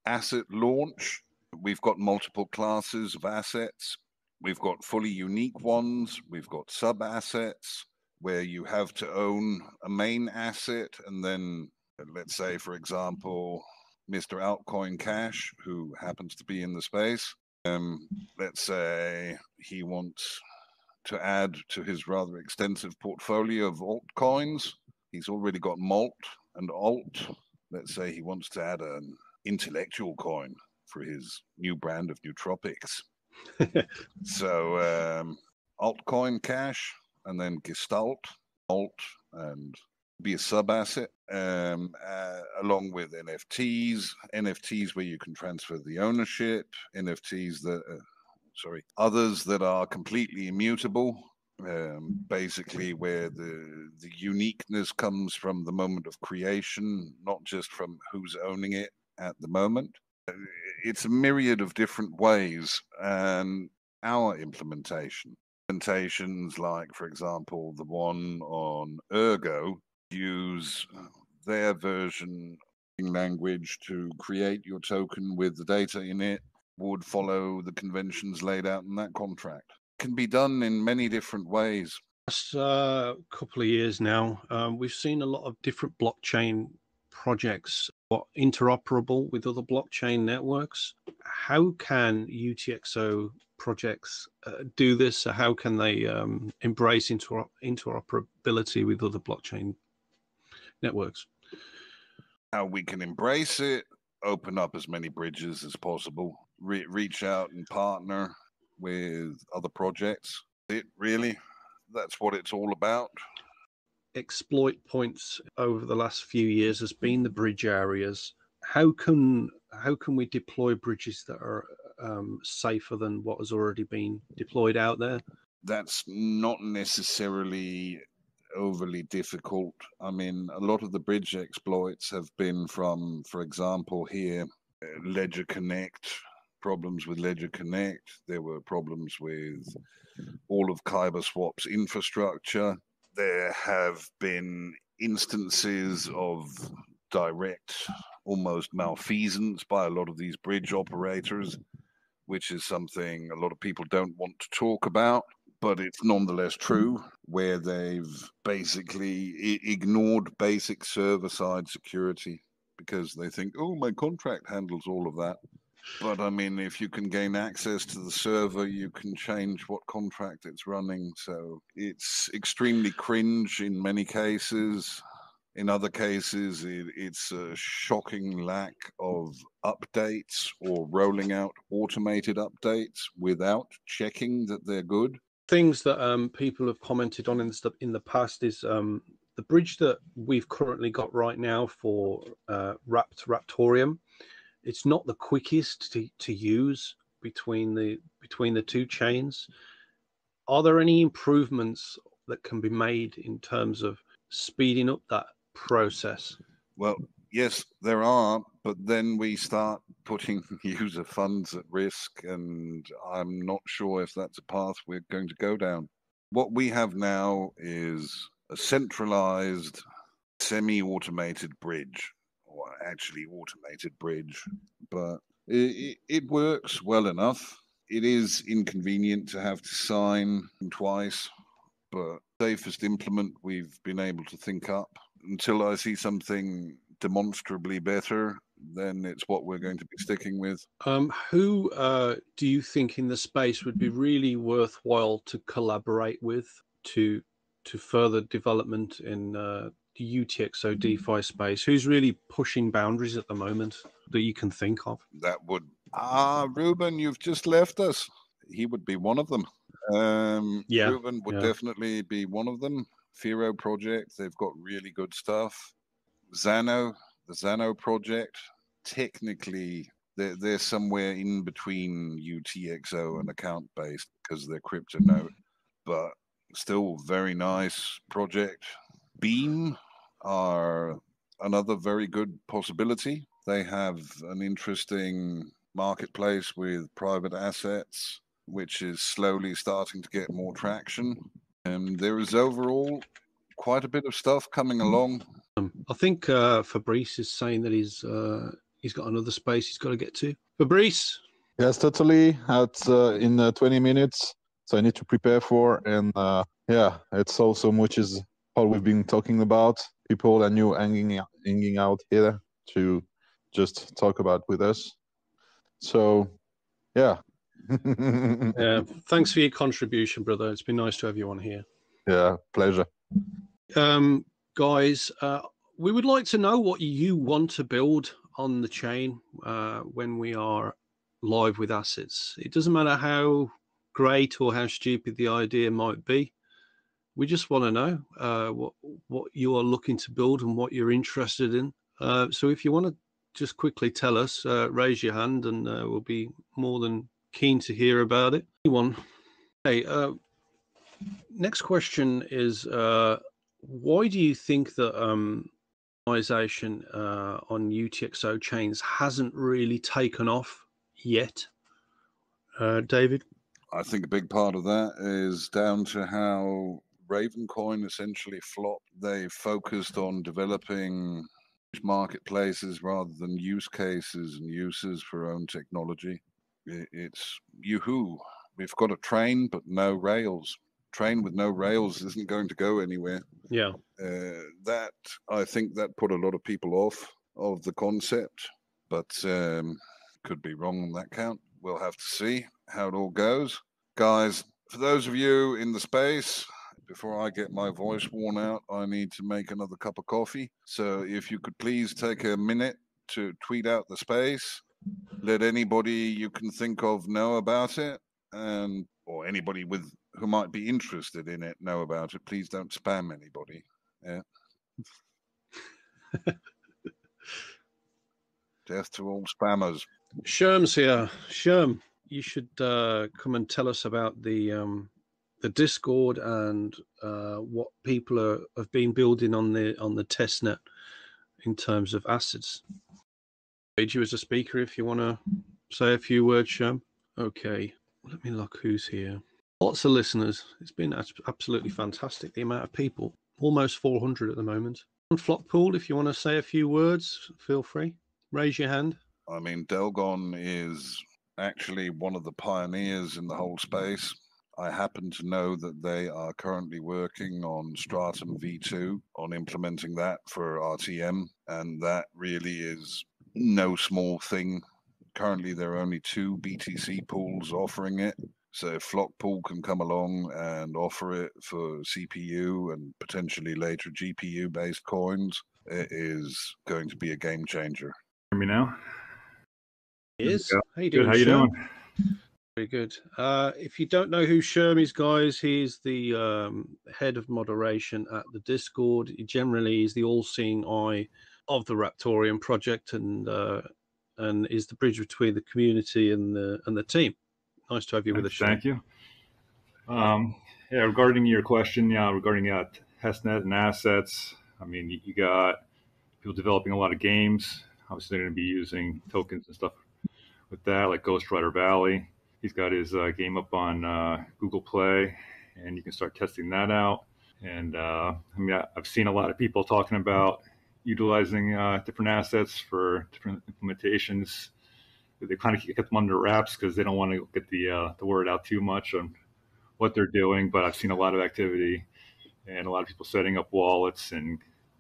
asset launch, we've got multiple classes of assets. We've got fully unique ones. We've got sub-assets where you have to own a main asset, and then, let's say, for example, Mr. Altcoin Cash, who happens to be in the space, let's say he wants to add to his rather extensive portfolio of altcoins. He's already got Malt and Alt. Let's say he wants to add an intellectual coin, for his new brand of nootropics. So altcoin cash, and then Gestalt, Alt, and be a sub-asset, along with NFTs where you can transfer the ownership, NFTs that, others that are completely immutable, basically where the uniqueness comes from the moment of creation, not just from who's owning it at the moment. It's a myriad of different ways, and our implementations like, for example, the one on Ergo, use their version language to create your token with the data in it, would follow the conventions laid out in that contract. It can be done in many different ways. Last couple of years now, we've seen a lot of different blockchain projects interoperable with other blockchain networks. How can UTXO projects do this? How can they embrace interoperability with other blockchain networks? How we can embrace it, open up as many bridges as possible, reach out and partner with other projects. It really, that's what it's all about. Exploit points over the last few years has been the bridge areas. How can we deploy bridges that are safer than what has already been deployed out there? That's not necessarily overly difficult. I mean, a lot of the bridge exploits have been from, for example, here, Ledger Connect, problems with Ledger Connect. There were problems with all of KyberSwap's infrastructure. There have been instances of direct, almost malfeasance by a lot of these bridge operators, which is something a lot of people don't want to talk about, but it's nonetheless true, where they've basically ignored basic server-side security because they think, oh, my contract handles all of that. But, I mean, if you can gain access to the server, you can change what contract it's running. So it's extremely cringe in many cases. In other cases, it's a shocking lack of updates or rolling out automated updates without checking that they're good. Things that people have commented on in the past is the bridge that we've currently got right now for Raptoreum. It's not the quickest to use between the two chains. Are there any improvements that can be made in terms of speeding up that process? Well, yes, there are, but then we start putting user funds at risk, and I'm not sure if that's a path we're going to go down. What we have now is a centralized, semi-automated bridge. Actually automated bridge, but it works well enough. It is inconvenient to have to sign twice, but safest implement we've been able to think up. Until I see something demonstrably better, then it's what we're going to be sticking with. Who do you think in the space would be really worthwhile to collaborate with to further development in the UTXO DeFi space? Who's really pushing boundaries at the moment that you can think of? That would... Ruben, you've just left us. He would be one of them. Ruben would definitely be one of them. FIRO project, they've got really good stuff. Zano, the Zano project, technically they're somewhere in between UTXO and account-based because they're CryptoNote, but still very nice project. Beam are another very good possibility. They have an interesting marketplace with private assets, which is slowly starting to get more traction. And there is overall quite a bit of stuff coming along. I think Fabrice is saying that he's got another space he's got to get to. Fabrice? Yes, totally. In 20 minutes. So I need to prepare for. And it's awesome, which is all we've been talking about. People are new hanging out here to just talk about with us. So, yeah. Yeah. Thanks for your contribution, brother. It's been nice to have you on here. Yeah, pleasure. Guys, we would like to know what you want to build on the chain when we are live with assets. It doesn't matter how great or how stupid the idea might be. We just want to know what you are looking to build and what you're interested in. So if you want to just quickly tell us, raise your hand, and we'll be more than keen to hear about it. Anyone? Hey, next question is, why do you think that optimization on UTXO chains hasn't really taken off yet? David? I think a big part of that is down to how Ravencoin essentially flopped. They focused on developing marketplaces rather than use cases and uses for our own technology. It's yoo-hoo, we've got a train but no rails. Train with no rails isn't going to go anywhere. Yeah, that I think that put a lot of people off of the concept, but could be wrong on that count. We'll have to see how it all goes, guys. For those of you in the space, before I get my voice worn out, I need to make another cup of coffee. So if you could please take a minute to tweet out the space, let anybody you can think of know about it, and or anybody with who might be interested in it know about it. Please don't spam anybody. Yeah. Death to all spammers. Sherm's here. Sherm, you should come and tell us about the Discord and what people have been building on the testnet in terms of assets. You as a speaker, if you want to say a few words, Sherm. Okay, let me look who's here. Lots of listeners. It's been absolutely fantastic, the amount of people. Almost 400 at the moment. On Flockpool, if you want to say a few words, feel free. Raise your hand. I mean, Delgon is actually one of the pioneers in the whole space. I happen to know that they are currently working on Stratum V2, on implementing that for RTM, and that really is no small thing. Currently, there are only 2 BTC pools offering it. So Flockpool can come along and offer it for CPU and potentially later GPU-based coins. It is going to be a game changer. Hear me now? It is. How you doing? Good. How you doing? Very good. If you don't know who Sherm is, guys, he's the head of moderation at the Discord. He generally is the all-seeing eye of the Raptorium project, and is the bridge between the community and the team. Nice to have you with us. Thank you. Yeah, regarding your question, yeah, regarding testnet and assets, I mean, you got people developing a lot of games. Obviously, they're going to be using tokens and stuff with that, like Ghost Rider Valley. He's got his game up on Google Play, and you can start testing that out. And I mean, I've seen a lot of people talking about utilizing different assets for different implementations. They kind of kept them under wraps because they don't want to get the word out too much on what they're doing. But I've seen a lot of activity and a lot of people setting up wallets and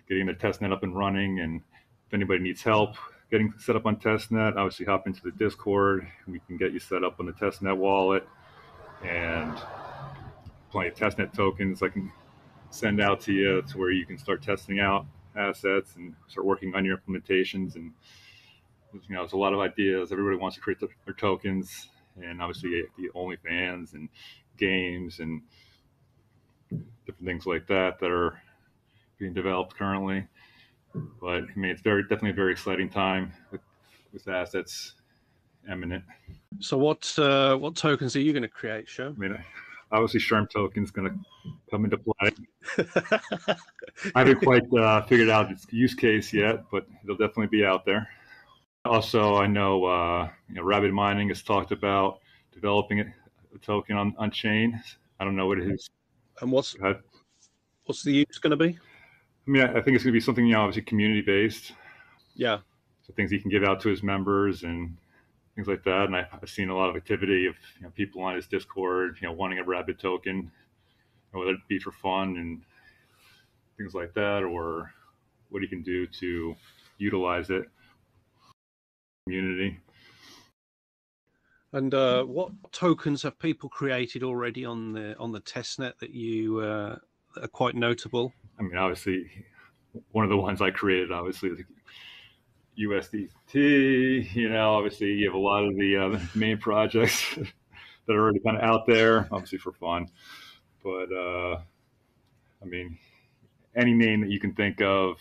getting their testnet up and running. And if anybody needs help getting set up on testnet, obviously hop into the Discord. We can get you set up on the testnet wallet, and plenty of testnet tokens I can send out to you to where you can start testing out assets and start working on your implementations. And you know, there's a lot of ideas. Everybody wants to create their tokens, and obviously the OnlyFans and games and different things like that that are being developed currently. But I mean, it's definitely a very exciting time with assets imminent. So what tokens are you going to create, Sherm? I mean, obviously Sherm token's going to come into play. I haven't quite figured out its use case yet, but it'll definitely be out there. Also, I know, Rabbit Mining has talked about developing a token on chain. I don't know what it is. And what's the use going to be? I mean, I think it's going to be something, you know, obviously community-based. Yeah. So things he can give out to his members and things like that. And I've seen a lot of activity of, you know, people on his Discord, you know, wanting a Rabbit token, whether it be for fun and things like that, or what he can do to utilize it. Community. And what tokens have people created already on the testnet that you are quite notable? I mean, obviously, one of the ones I created, obviously, USDT, you know, obviously you have a lot of the main projects that are already kind of out there, obviously for fun. But, I mean, any name that you can think of,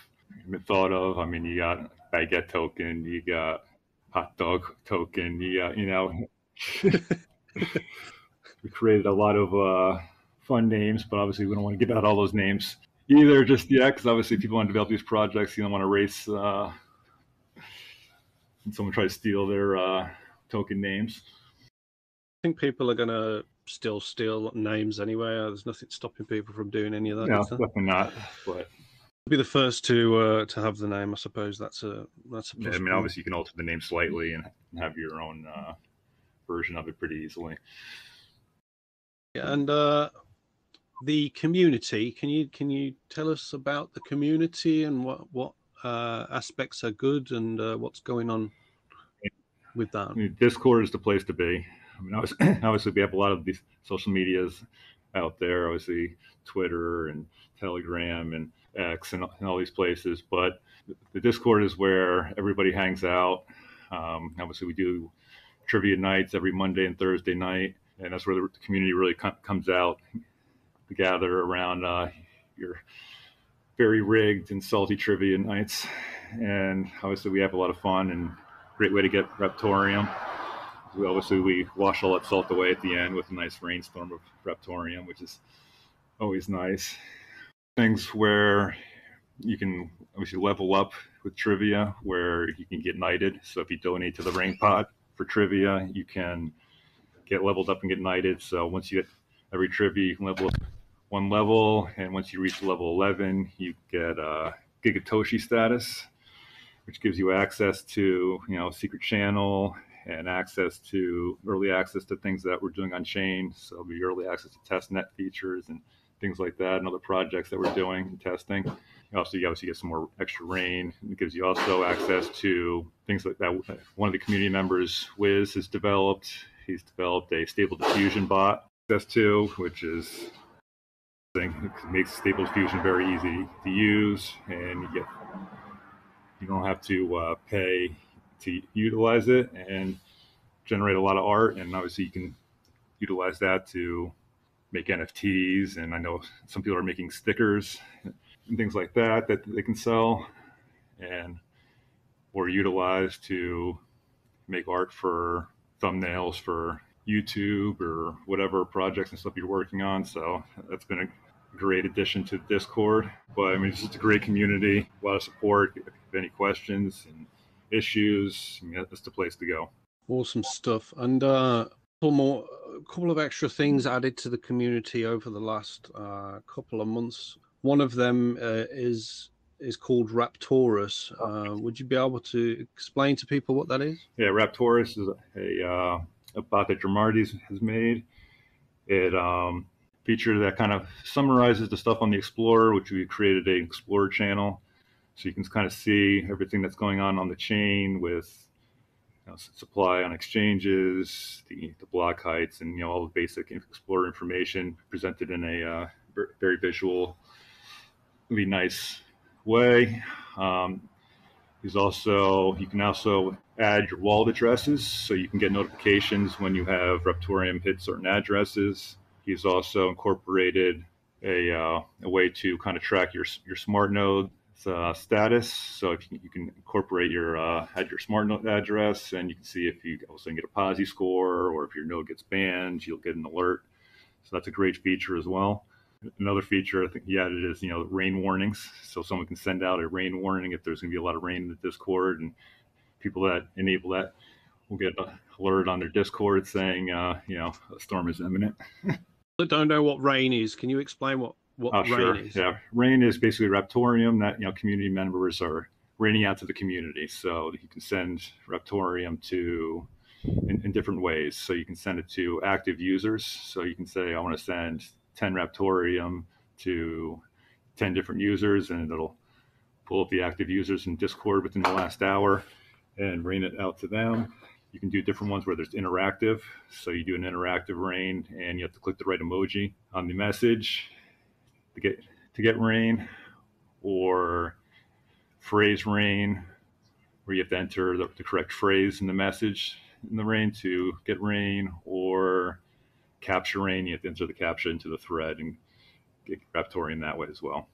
thought of, I mean, you got Baguette token, you got Hot Dog token, you got, you know, we created a lot of fun names, but obviously we don't want to give out all those names either just yet, because obviously people want to develop these projects, you don't want to race and someone try to steal their token names. I think people are going to still steal names anyway. There's nothing stopping people from doing any of that. No, definitely not. But be the first to have the name, I suppose. That's a yeah, I mean, obviously you can alter the name slightly and have your own version of it pretty easily. Yeah, and the community. Can you tell us about the community and what aspects are good and what's going on with that? I mean, Discord is the place to be. I mean, obviously we have a lot of these social medias out there, obviously Twitter and Telegram and X and all these places, but the Discord is where everybody hangs out. Obviously we do trivia nights every Monday and Thursday night, and that's where the community really comes out to gather around your very rigged and salty trivia nights. And obviously we have a lot of fun, and great way to get Raptoreum. We wash all that salt away at the end with a nice rainstorm of Raptoreum, which is always nice. Things where you can obviously level up with trivia, where you can get knighted. So if you donate to the rain pot for trivia, you can get leveled up and get knighted. So once you get every trivia, you can level up one level, and once you reach level 11, you get a Gigatoshi status, which gives you access to, you know, secret channel and access to early access to things that we're doing on chain. So it'll be early access to testnet features and things like that, and other projects that we're doing and testing. Also, you obviously get some more extra rain. It gives you also access to things like that. One of the community members, Wiz, has developed. He's developed a Stable Diffusion bot, S2, which is thing makes Stable Diffusion very easy to use, and you don't have to pay to utilize it, and generate a lot of art. And obviously, you can utilize that to make NFTs, and I know some people are making stickers and things like that that they can sell and or utilize to make art for thumbnails for YouTube or whatever projects and stuff you're working on. So that's been a great addition to Discord. But I mean, it's just a great community, a lot of support. If you have any questions and issues, you know, that's the place to go. Awesome stuff. And a couple of extra things added to the community over the last couple of months. One of them is called Raptorus. Would you be able to explain to people what that is? Yeah, Raptorus is a bot that Germardis has made. It feature that kind of summarizes the stuff on the Explorer, which we created an Explorer channel, so you can kind of see everything that's going on the chain with supply on exchanges, the block heights, and, you know, all the basic Explorer information presented in a very visual, really nice way. You can also add your wallet addresses, so you can get notifications when you have Raptorium hit certain addresses. He's also incorporated a way to kind of track your smart node status. So if you can incorporate your smart node address, and you can see if you also get a POSI score, or if your node gets banned, you'll get an alert. So that's a great feature as well. Another feature I think he added is, you know, rain warnings. So someone can send out a rain warning if there's going to be a lot of rain in the Discord, and people that enable that will get an alert on their Discord saying, you know, a storm is imminent. I don't know what rain is. Can you explain what rain is? Yeah, rain is basically Raptorium that, you know, community members are raining out to the community. So you can send Raptorium to in different ways. So you can send it to active users. So you can say, I want to send 10 Raptorium to 10 different users, and it'll pull up the active users in Discord within the last hour and rain it out to them. You can do different ones where there's interactive. So you do an interactive rain, and you have to click the right emoji on the message to get rain, or phrase rain, where you have to enter the correct phrase in the message in the rain to get rain, or capture rain, you have to enter the capture into the thread and get Raptoreum that way as well.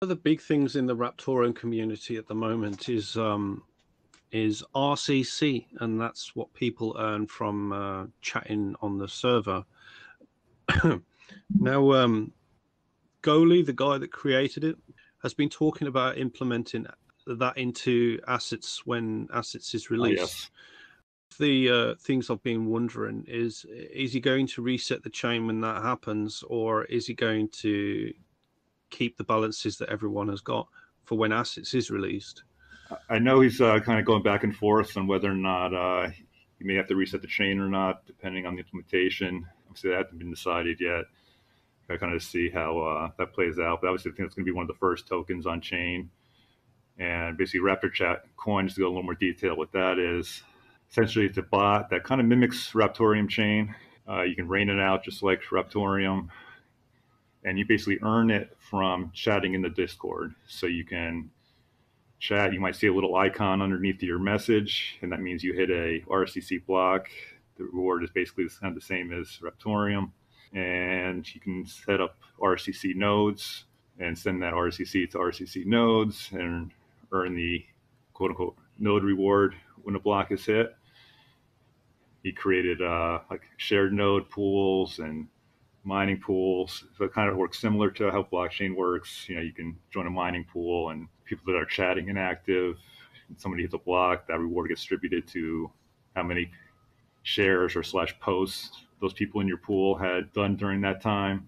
One of the big things in the Raptoreum community at the moment is RCC, and that's what people earn from chatting on the server. Now, Goli, the guy that created it, has been talking about implementing that into assets when assets is released. Oh, yes. The things I've been wondering is he going to reset the chain when that happens, or is he going to keep the balances that everyone has got for when assets is released? I know he's kind of going back and forth on whether or not he may have to reset the chain or not, depending on the implementation. Obviously, that hasn't been decided yet. I kind of see how that plays out. But obviously, I think it's going to be one of the first tokens on chain. And basically, RaptorChat coin, just to go a little more detail what that is. Essentially, it's a bot that kind of mimics Raptoreum chain. You can rain it out just like Raptoreum. And you basically earn it from chatting in the Discord. So you can chat. You might see a little icon underneath your message, and that means you hit a RCC block. The reward is basically kind of the same as Raptoreum. And you can set up RCC nodes and send that RCC to RCC nodes and earn the quote-unquote node reward when a block is hit. He created like shared node pools and mining pools. So it kind of works similar to how blockchain works. You know, you can join a mining pool, and people that are chatting and active, and somebody hits a block, that reward gets distributed to how many shares or / posts those people in your pool had done during that time.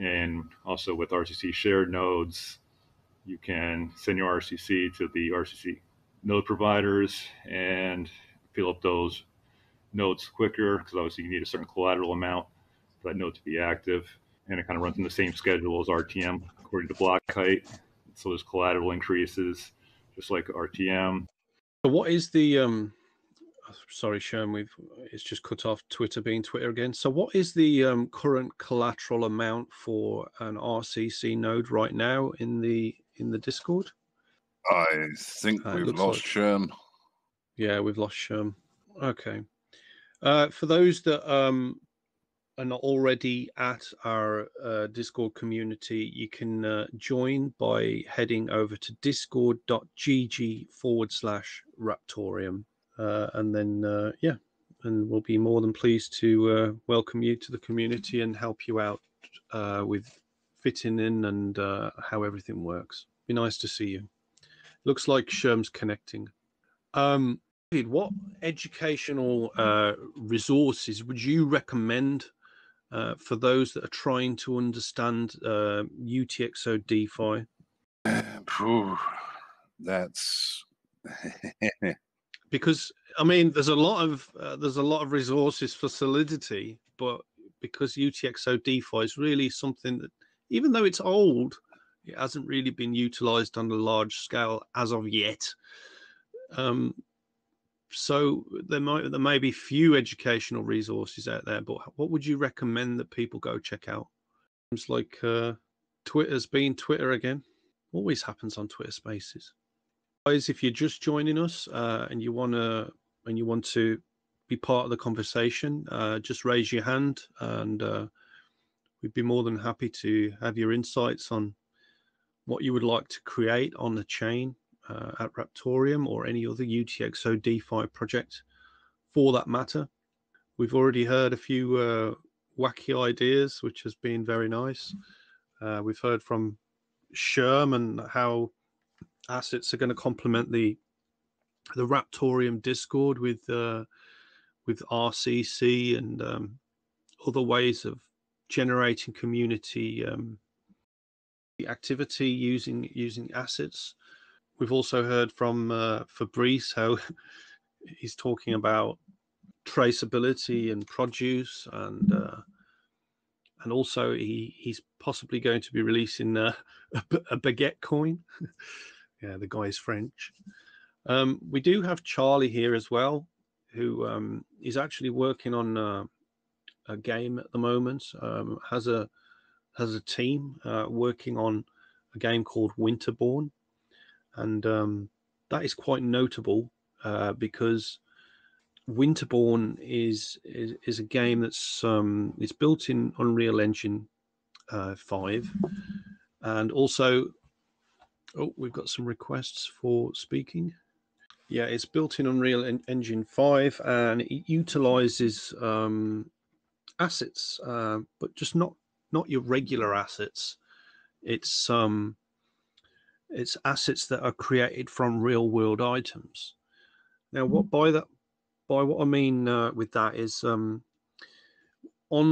And also with RCC shared nodes, you can send your RCC to the RCC node providers and fill up those nodes quicker, because obviously you need a certain collateral amount for that node to be active. And it kind of runs in the same schedule as RTM according to block height. So there's collateral increases, just like RTM. So what is the... Sorry, Sherm, it's just cut off Twitter being Twitter again. So what is the current collateral amount for an RCC node right now in the Discord? I think we've lost Sherm. Yeah, we've lost Sherm. Okay. For those that are not already at our Discord community, you can join by heading over to discord.gg/Raptoreum. And then, yeah, and we'll be more than pleased to welcome you to the community and help you out with fitting in and how everything works. Be nice to see you. Looks like Sherm's connecting. David, what educational resources would you recommend for those that are trying to understand UTXO DeFi? That's... Because I mean, there's a lot of resources for Solidity, but because UTXO DeFi is really something that, even though it's old, it hasn't really been utilized on a large scale as of yet. So there may be few educational resources out there. But what would you recommend that people go check out? It's like Twitter's being Twitter again. Always happens on Twitter Spaces. Guys, if you're just joining us and you want to be part of the conversation, just raise your hand, and we'd be more than happy to have your insights on what you would like to create on the chain at Raptoreum or any other UTXO DeFi project for that matter. We've already heard a few wacky ideas, which has been very nice. We've heard from Sherm and how assets are going to complement the Raptoreum Discord with RCC and other ways of generating community activity using assets. We've also heard from Fabrice how he's talking about traceability and produce, and also he's possibly going to be releasing a baguette coin. Yeah, the guy's French. We do have Charlie here as well, who is actually working on a game at the moment. Has a team working on a game called Winterborne, and that is quite notable because Winterborne is a game that's it's built in Unreal Engine 5, and also, oh, we've got some requests for speaking. Yeah, it's built in Unreal Engine 5, and it utilizes assets, but just not your regular assets. It's assets that are created from real world items. Now, what I mean with that is on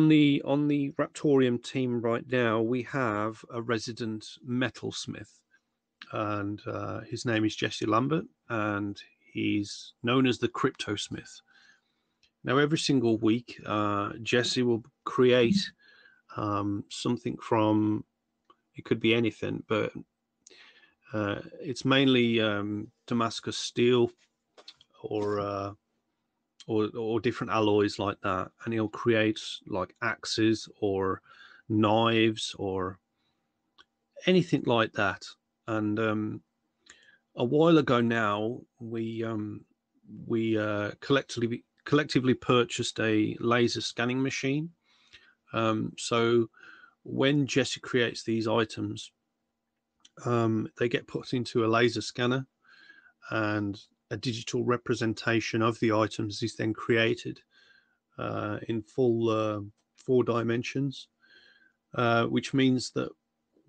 the Raptoreum team right now we have a resident metalsmith, and his name is Jesse Lambert, and he's known as the Cryptosmith. Now, every single week, Jesse will create something from, it could be anything, but it's mainly Damascus steel or different alloys like that, and he'll create like axes or knives or anything like that. And a while ago now, we collectively purchased a laser scanning machine. So when Jesse creates these items, they get put into a laser scanner, and a digital representation of the items is then created in full 4 dimensions, which means that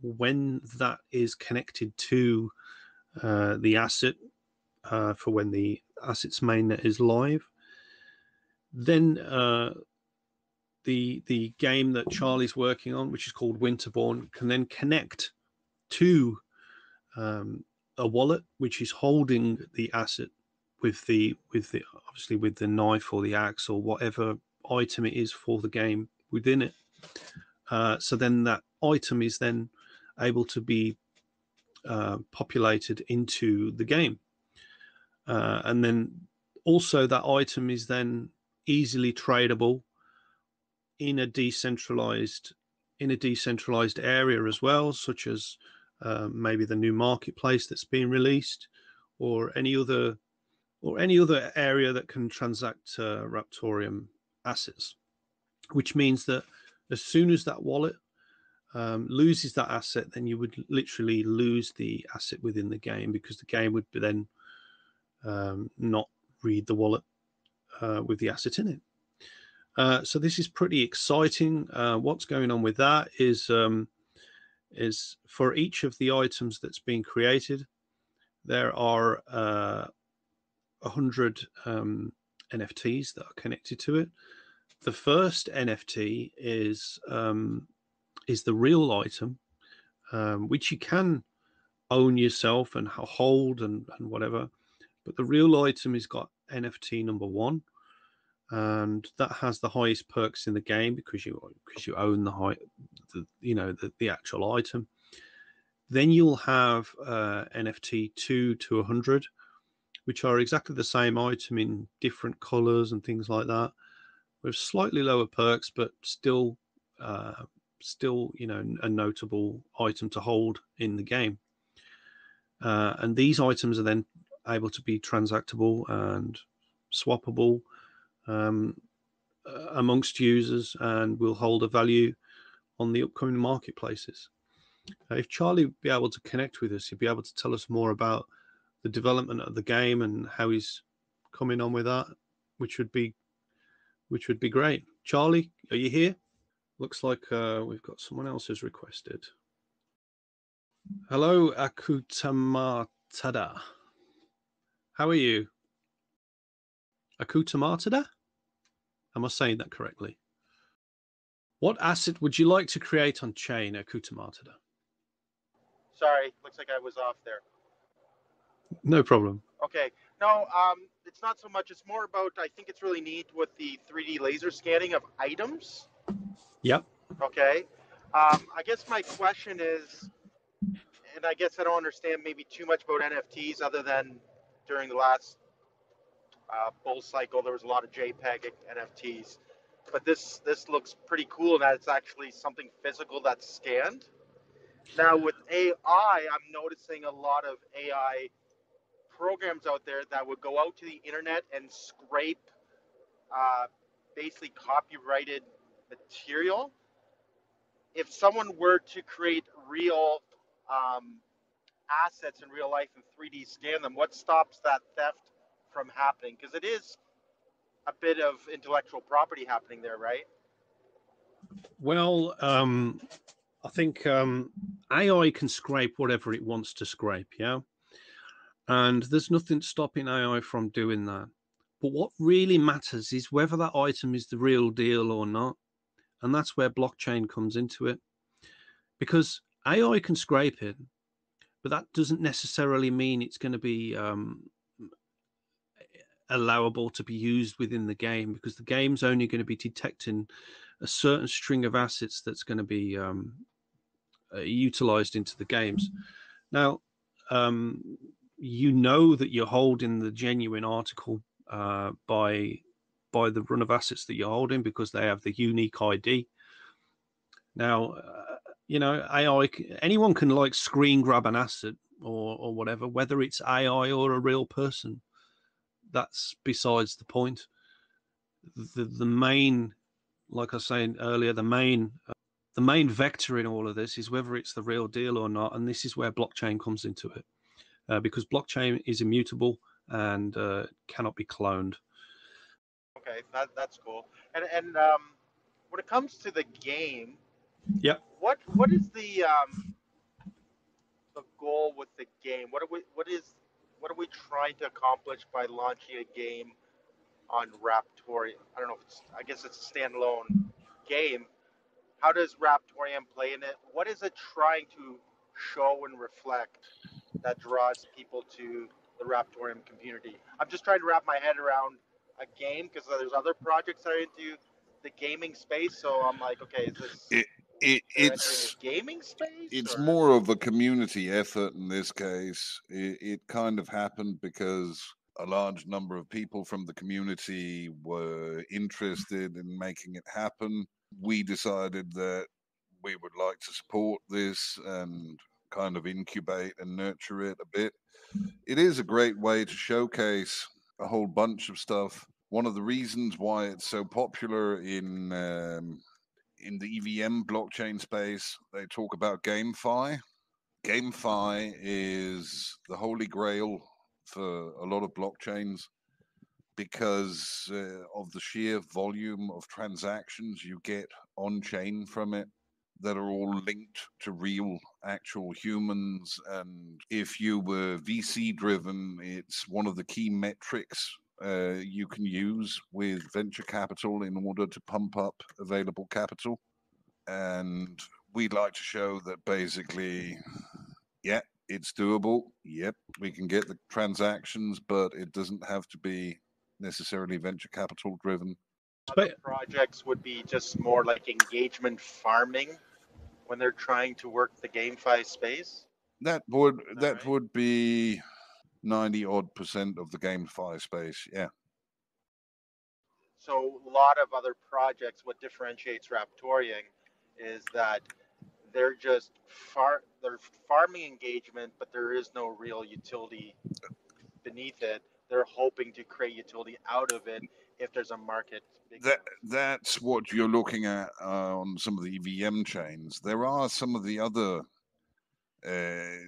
when that is connected to the asset, for when the asset's mainnet is live, then the game that Charlie's working on, which is called Winterborne, can then connect to a wallet which is holding the asset with the obviously with the knife or the axe or whatever item it is for the game within it. So then that item is then able to be populated into the game, and then also that item is then easily tradable in a decentralized area as well, such as maybe the new marketplace that's being released, or any other area that can transact Raptorium assets, which means that as soon as that wallet loses that asset, then you would literally lose the asset within the game, because the game would then not read the wallet with the asset in it. So this is pretty exciting. What's going on with that is for each of the items that's been created, there are 100 NFTs that are connected to it. The first NFT is the real item, which you can own yourself and hold and whatever, but the real item has got NFT number 1, and that has the highest perks in the game because you own the actual item. Then you'll have NFT 2 to 100, which are exactly the same item in different colors and things like that, with slightly lower perks, but still a notable item to hold in the game. And these items are then able to be transactable and swappable amongst users, and will hold a value on the upcoming marketplaces. If Charlie would be able to connect with us, he'd be able to tell us more about the development of the game and how he's coming on with that, which would be great. Charlie, are you here? Looks like we've got someone else who's requested. Hello, Akutamatada. How are you? Akutamatada? Am I saying that correctly? What asset would you like to create on chain, Akutamatada? Sorry, looks like I was off there. No problem. Okay. No, it's not so much. It's more about, I think it's really neat with the 3D laser scanning of items. Yep. Okay. I guess my question is, and I guess I don't understand maybe too much about NFTs other than during the last bull cycle, there was a lot of JPEG NFTs, but this looks pretty cool in that it's actually something physical that's scanned. Now with AI, I'm noticing a lot of AI programs out there that would go out to the internet and scrape basically copyrighted material. If someone were to create real assets in real life and 3D scan them, what stops that theft from happening? Because it is a bit of intellectual property happening there, right? Well, I think AI can scrape whatever it wants to scrape, yeah? And there's nothing stopping AI from doing that. But what really matters is whether that item is the real deal or not. And that's where blockchain comes into it. Because AI can scrape it, but that doesn't necessarily mean it's going to be allowable to be used within the game, because the game's only going to be detecting a certain string of assets that's going to be utilized into the games. Now, you know that you're holding the genuine article by the run of assets that you're holding, because they have the unique ID. Now, you know, AI, anyone can like screen grab an asset or whatever, whether it's AI or a real person. That's besides the point. The main, like I was saying earlier, the main vector in all of this is whether it's the real deal or not, and this is where blockchain comes into it, because blockchain is immutable and cannot be cloned. Okay, that's cool. And when it comes to the game, yeah, what is the goal with the game? What are we trying to accomplish by launching a game on Raptoreum? I don't know if it's, I guess it's a standalone game. How does Raptoreum play in it? What is it trying to show and reflect that draws people to the Raptoreum community? I'm just trying to wrap my head around a game, because there's other projects that are into the gaming space. So I'm like, okay, is this it's gaming space? It's more of a community effort in this case. It kind of happened because a large number of people from the community were interested in making it happen. We decided that we would like to support this and kind of incubate and nurture it a bit. It is a great way to showcase a whole bunch of stuff. One of the reasons why it's so popular in the EVM blockchain space, they talk about GameFi. GameFi is the holy grail for a lot of blockchains because of the sheer volume of transactions you get on-chain from it that are all linked to real, actual humans. And if you were VC-driven, it's one of the key metrics you can use with venture capital in order to pump up available capital. And we'd like to show that basically, yeah, it's doable. Yep, we can get the transactions, but it doesn't have to be necessarily venture capital driven. Other projects would be just more like engagement farming when they're trying to work the GameFi space. That would be 90-odd% of the GameFi space, yeah. So a lot of other projects, what differentiates Raptoreum is that they're just they're farming engagement, but there is no real utility beneath it. They're hoping to create utility out of it if there's a market. That's what you're looking at on some of the EVM chains. There are some of the other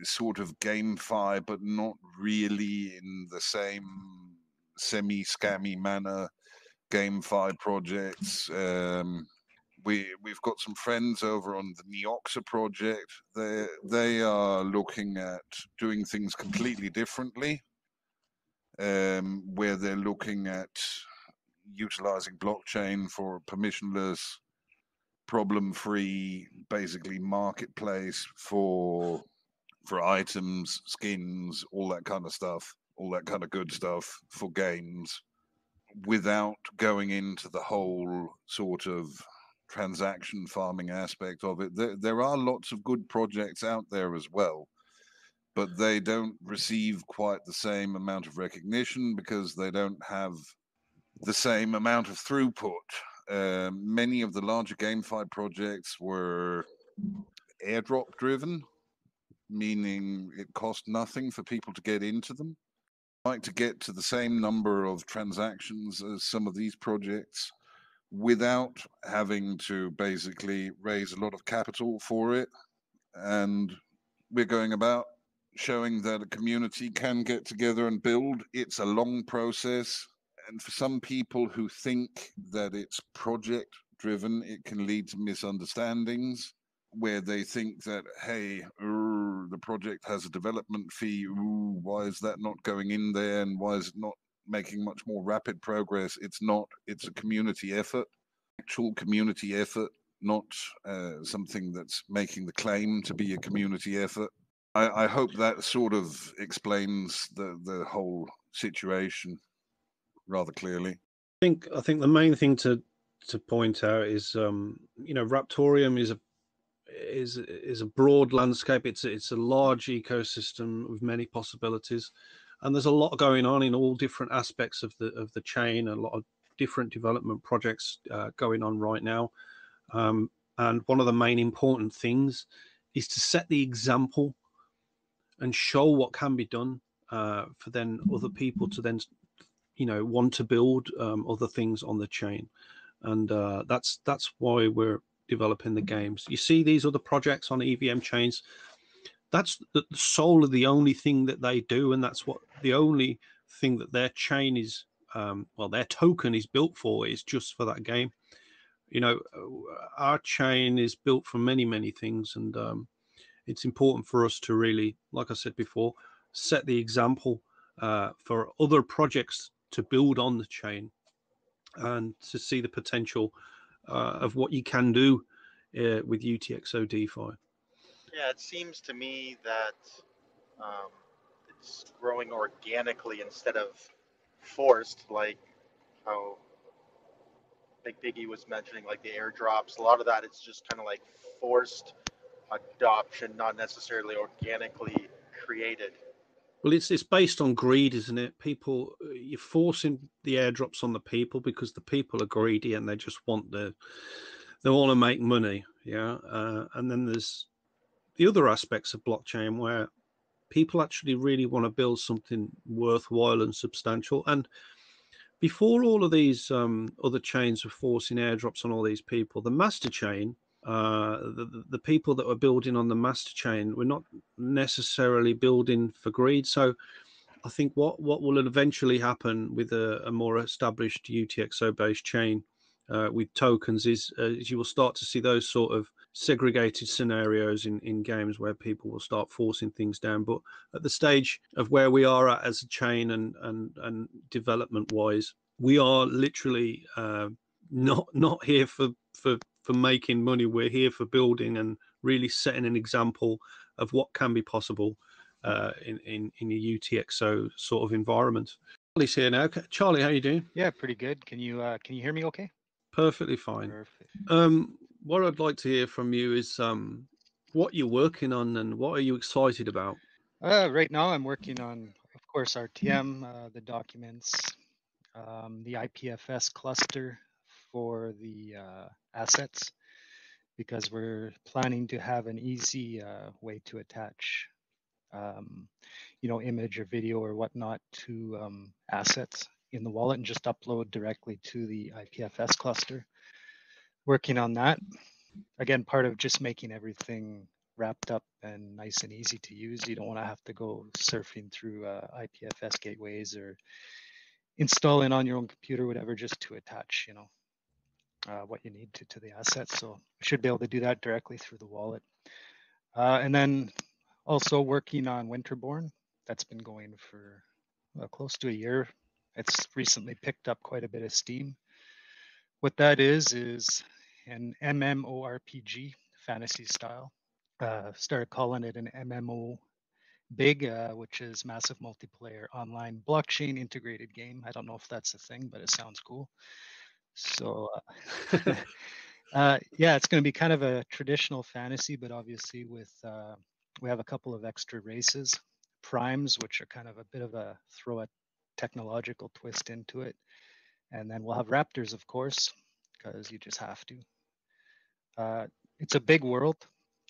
sort of GameFi, but not really in the same semi-scammy manner, GameFi projects. We've got some friends over on the Neoxa project. They are looking at doing things completely differently, where they're looking at utilizing blockchain for permissionless, problem-free, basically marketplace for items, skins, all that kind of stuff, all that kind of good stuff for games, without going into the whole sort of transaction farming aspect of it. There are lots of good projects out there as well, but they don't receive quite the same amount of recognition because they don't have the same amount of throughput. Many of the larger GameFi projects were airdrop driven, meaning it cost nothing for people to get into them. like to get to the same number of transactions as some of these projects without having to basically raise a lot of capital for it. And we're going about showing that a community can get together and build. It's a long process. And for some people who think that it's project driven, it can lead to misunderstandings where they think that, hey, the project has a development fee. Why is that not going in there? And why is it not making much more rapid progress? It's not. It's a community effort, actual community effort, not something that's making the claim to be a community effort. I hope that sort of explains the whole situation rather clearly. I think the main thing to point out is you know, Raptoreum is a broad landscape. It's a large ecosystem with many possibilities, and there's a lot going on in all different aspects of the chain. A lot of different development projects going on right now, and one of the main important things is to set the example and show what can be done for then other people to then, you know, want to build other things on the chain. And that's why we're developing the games. You see these other projects on EVM chains, that's the soul of the only thing that they do, and that's what the only thing that their chain is, well, their token is built for, is just for that game. You know, our chain is built for many things, and it's important for us to really, like I said before, set the example for other projects to build on the chain and to see the potential of what you can do with UTXO DeFi. Yeah, it seems to me that it's growing organically instead of forced, like how Big Biggie was mentioning, like the airdrops. A lot of that, it's just kind of like forced adoption, not necessarily organically created. Well, it's based on greed, isn't it? People, you're forcing the airdrops on the people because the people are greedy and they just want they want to make money, yeah. And then there's the other aspects of blockchain where people actually really want to build something worthwhile and substantial. And before all of these other chains were forcing airdrops on all these people, the master chain, the people that were building on the master chain were not necessarily building for greed. So I think what will eventually happen with a more established UTXO based chain with tokens is you will start to see those sort of segregated scenarios in games where people will start forcing things down. But at the stage of where we are at as a chain and development wise, we are literally not here for making money. We're here for building and really setting an example of what can be possible in a UTXO sort of environment. Charlie's here now. Charlie, how you doing? Yeah, pretty good. Can you hear me okay? Perfectly fine. Perfect. What I'd like to hear from you is what you're working on and what are you excited about? Right now I'm working on, of course, RTM, the documents, the IPFS cluster for the assets, because we're planning to have an easy way to attach, you know, image or video or whatnot to assets in the wallet and just upload directly to the IPFS cluster. Working on that. Again, part of just making everything wrapped up and nice and easy to use. You don't want to have to go surfing through IPFS gateways or installing on your own computer, whatever, just to attach, you know, what you need to the asset. So I should be able to do that directly through the wallet. And then also working on Winterborne. That's been going for close to a year. It's recently picked up quite a bit of steam. What that is an MMORPG, fantasy style. Started calling it an MMO Big, which is massive multiplayer online blockchain integrated game. I don't know if that's a thing, but it sounds cool. So yeah, it's going to be kind of a traditional fantasy, but obviously with we have a couple of extra races, primes, which are kind of a bit of a throw a technological twist into it. And then we'll have raptors, of course, because you just have to. It's a big world,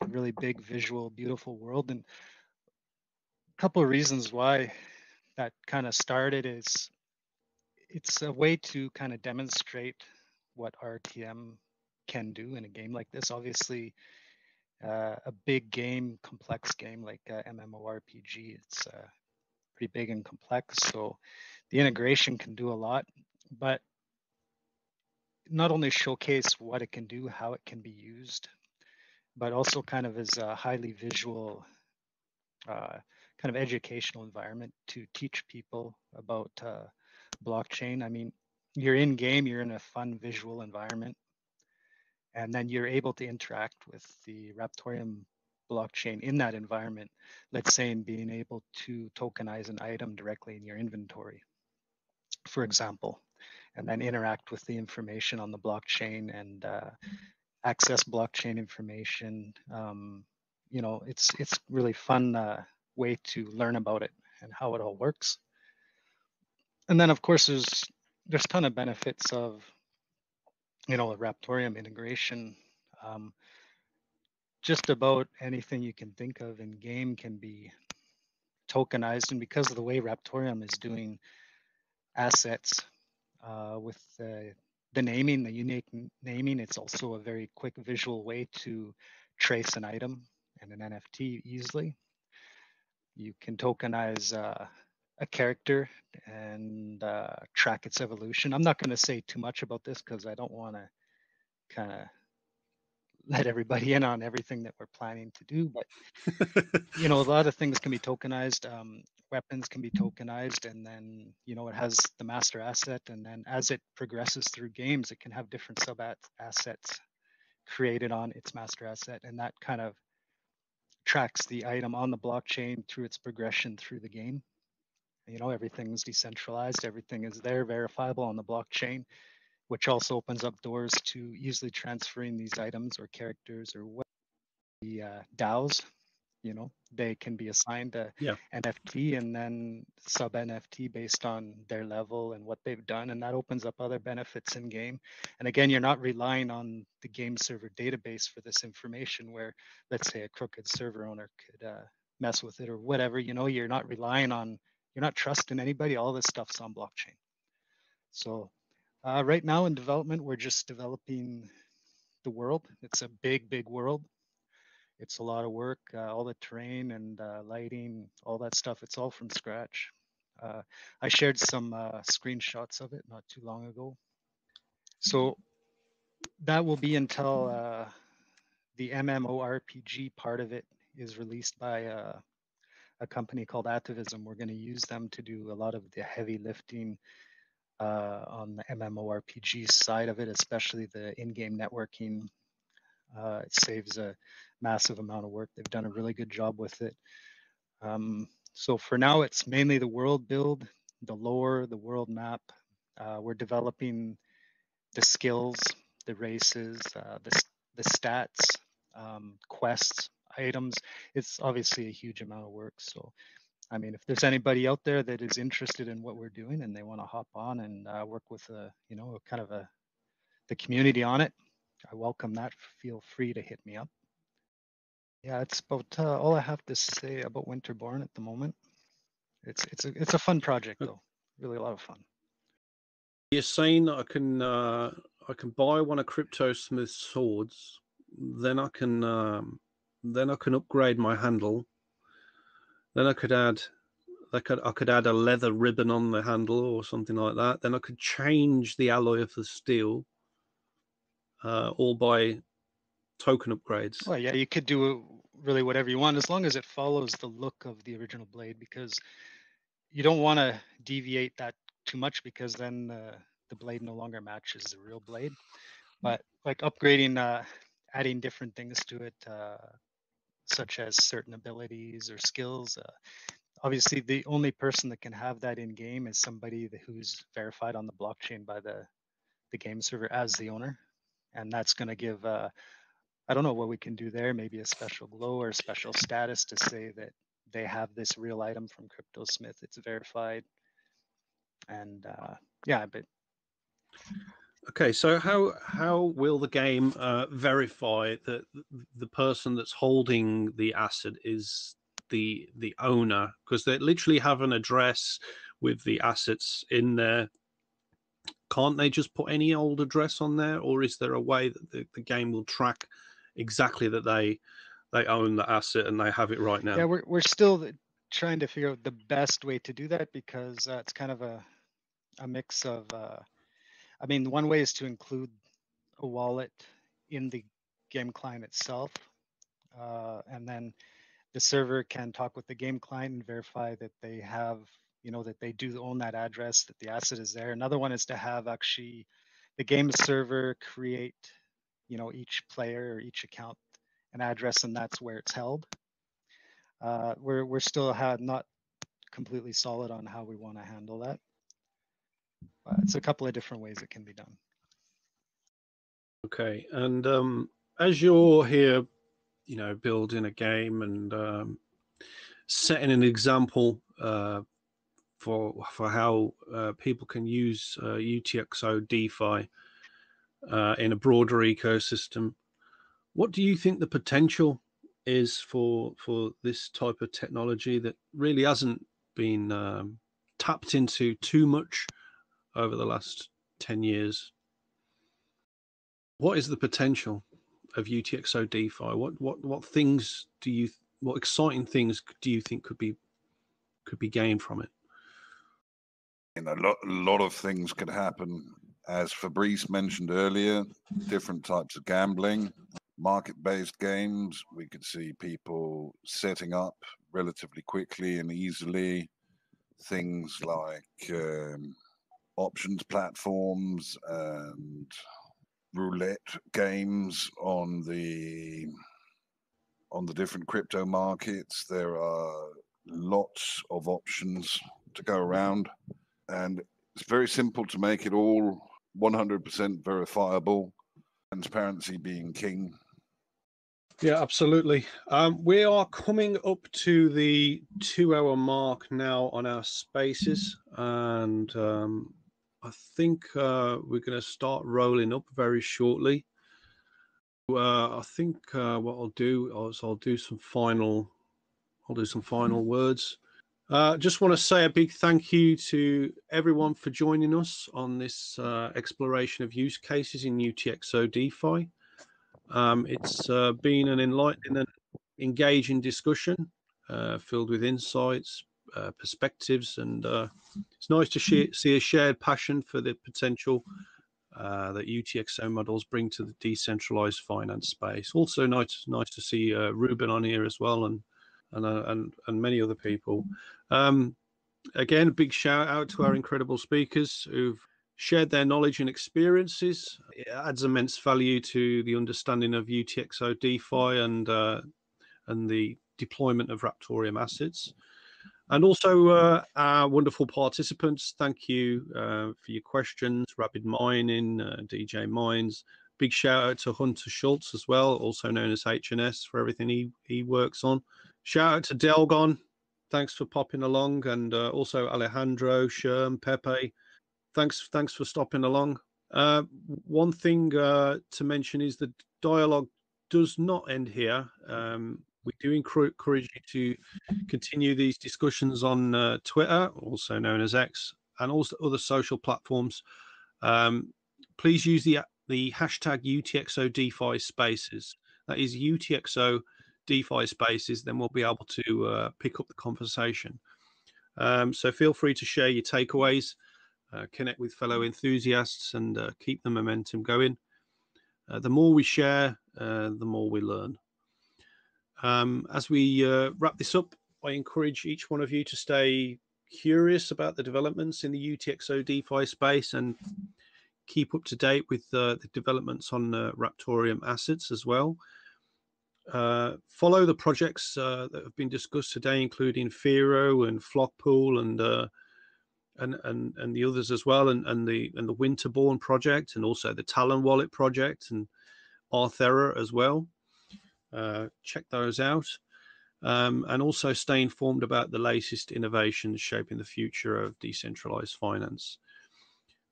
a really big, visual, beautiful world. And a couple of reasons why that kind of started is it's a way to kind of demonstrate what RTM can do in a game like this. Obviously, a big game, complex game like MMORPG, it's pretty big and complex. So the integration can do a lot, but not only showcase what it can do, how it can be used, but also kind of as a highly visual kind of educational environment to teach people about blockchain. I mean, you're in game, you're in a fun visual environment, and then you're able to interact with the Raptoreum blockchain in that environment, let's say in being able to tokenize an item directly in your inventory, for example, and then interact with the information on the blockchain and access blockchain information. You know, it's really fun way to learn about it and how it all works. And then of course there's a ton of benefits of, you know, a Raptoreum integration. Just about anything you can think of in game can be tokenized, and because of the way Raptoreum is doing assets with the naming, the unique naming, it's also a very quick visual way to trace an item and an NFT easily. You can tokenize a character and track its evolution. I'm not going to say too much about this because I don't want to kind of let everybody in on everything that we're planning to do, but you know, a lot of things can be tokenized. Weapons can be tokenized, and then, you know, it has the master asset, and then as it progresses through games, it can have different sub assets created on its master asset, and that kind of tracks the item on the blockchain through its progression through the game. You know, everything's decentralized, everything is there, verifiable on the blockchain, which also opens up doors to easily transferring these items or characters or what the DAOs, you know, they can be assigned a NFT and then sub NFT based on their level and what they've done. And that opens up other benefits in game. And again, you're not relying on the game server database for this information where, let's say, a crooked server owner could mess with it or whatever. You know, you're not relying on, you're not trusting anybody. All this stuff's on blockchain. So right now in development, we're just developing the world. It's a big, big world. It's a lot of work. All the terrain and lighting, all that stuff, it's all from scratch. I shared some screenshots of it not too long ago. So that will be until the MMORPG part of it is released by a company called Activism. We're going to use them to do a lot of the heavy lifting on the MMORPG side of it, especially the in-game networking. It saves a massive amount of work. They've done a really good job with it. So for now, it's mainly the world build, the lore, the world map. We're developing the skills, the races, the stats, quests, items. It's obviously a huge amount of work. So, I mean, if there's anybody out there that is interested in what we're doing and they want to hop on and work with a, you know, kind of the community on it, I welcome that. Feel free to hit me up. Yeah, it's about all I have to say about Winterborne at the moment. It's a fun project though, really a lot of fun. You're saying that I can buy one of Cryptosmith's swords, then I can upgrade my handle. Then I could add a leather ribbon on the handle or something like that. Then I could change the alloy of the steel, all by token upgrades. Well, yeah, you could do really whatever you want as long as it follows the look of the original blade, because you don't want to deviate that too much, because then the blade no longer matches the real blade. But like upgrading, adding different things to it, such as certain abilities or skills. Obviously, the only person that can have that in game is somebody who's verified on the blockchain by the game server as the owner. And that's going to give, I don't know what we can do there, maybe a special glow or special status to say that they have this real item from Cryptosmith. It's verified. And yeah, but. Okay, so how will the game verify that the person that's holding the asset is the owner, because they literally have an address with the assets in there. Can't they just put any old address on there, or is there a way that the game will track exactly that they own the asset and they have it right now? Yeah, we're still trying to figure out the best way to do that, because it's kind of a mix of, I mean, one way is to include a wallet in the game client itself, and then the server can talk with the game client and verify that they have, you know, that they do own that address, that the asset is there. Another one is to have actually the game server create, you know, each player or each account an address, and that's where it's held. We're still not completely solid on how we want to handle that. But it's a couple of different ways it can be done. Okay, and as you're here, you know, building a game and setting an example for how people can use UTXO DeFi in a broader ecosystem, what do you think the potential is for this type of technology that really hasn't been tapped into too much over the last 10 years? What is the potential of UTXO DeFi? What things do you, what exciting things do you think could be gained from it? You know, a lot of things could happen. As Fabrice mentioned earlier, different types of gambling, market-based games. We could see people setting up relatively quickly and easily things like options platforms and roulette games on the different crypto markets. There are lots of options to go around, and it's very simple to make it all 100% verifiable, transparency being king. Yeah, absolutely. We are coming up to the 2-hour mark now on our spaces, and I think we're going to start rolling up very shortly. I think what I'll do is I'll do some final words. Just want to say a big thank you to everyone for joining us on this exploration of use cases in UTXO DeFi. It's been an enlightening and engaging discussion filled with insights, perspectives, and it's nice to see a shared passion for the potential that UTXO models bring to the decentralized finance space. Also nice to see Ruben on here as well, and many other people. Again, a big shout out to our incredible speakers who've shared their knowledge and experiences. It adds immense value to the understanding of UTXO DeFi and the deployment of Raptoreum assets. And also our wonderful participants, thank you for your questions. Rapid Mining, DJ Mines. Big shout out to Hunter Schultz as well, also known as HNS, for everything he works on. Shout out to Delgon, thanks for popping along, and also Alejandro, Sherm, Pepe, thanks for stopping along. One thing to mention is the dialogue does not end here. We do encourage you to continue these discussions on Twitter, also known as X, and also other social platforms. Please use the hashtag UTXO DeFi Spaces. That is UTXO DeFi Spaces. Then we'll be able to pick up the conversation. So feel free to share your takeaways, connect with fellow enthusiasts, and keep the momentum going. The more we share, the more we learn. As we wrap this up, I encourage each one of you to stay curious about the developments in the UTXO DeFi space and keep up to date with the developments on Raptoreum assets as well. Follow the projects that have been discussed today, including FIRO and Flockpool and the others as well, and the Winterborne project, and also the Talon Wallet project and Arthera as well. Check those out, and also stay informed about the latest innovations shaping the future of decentralized finance.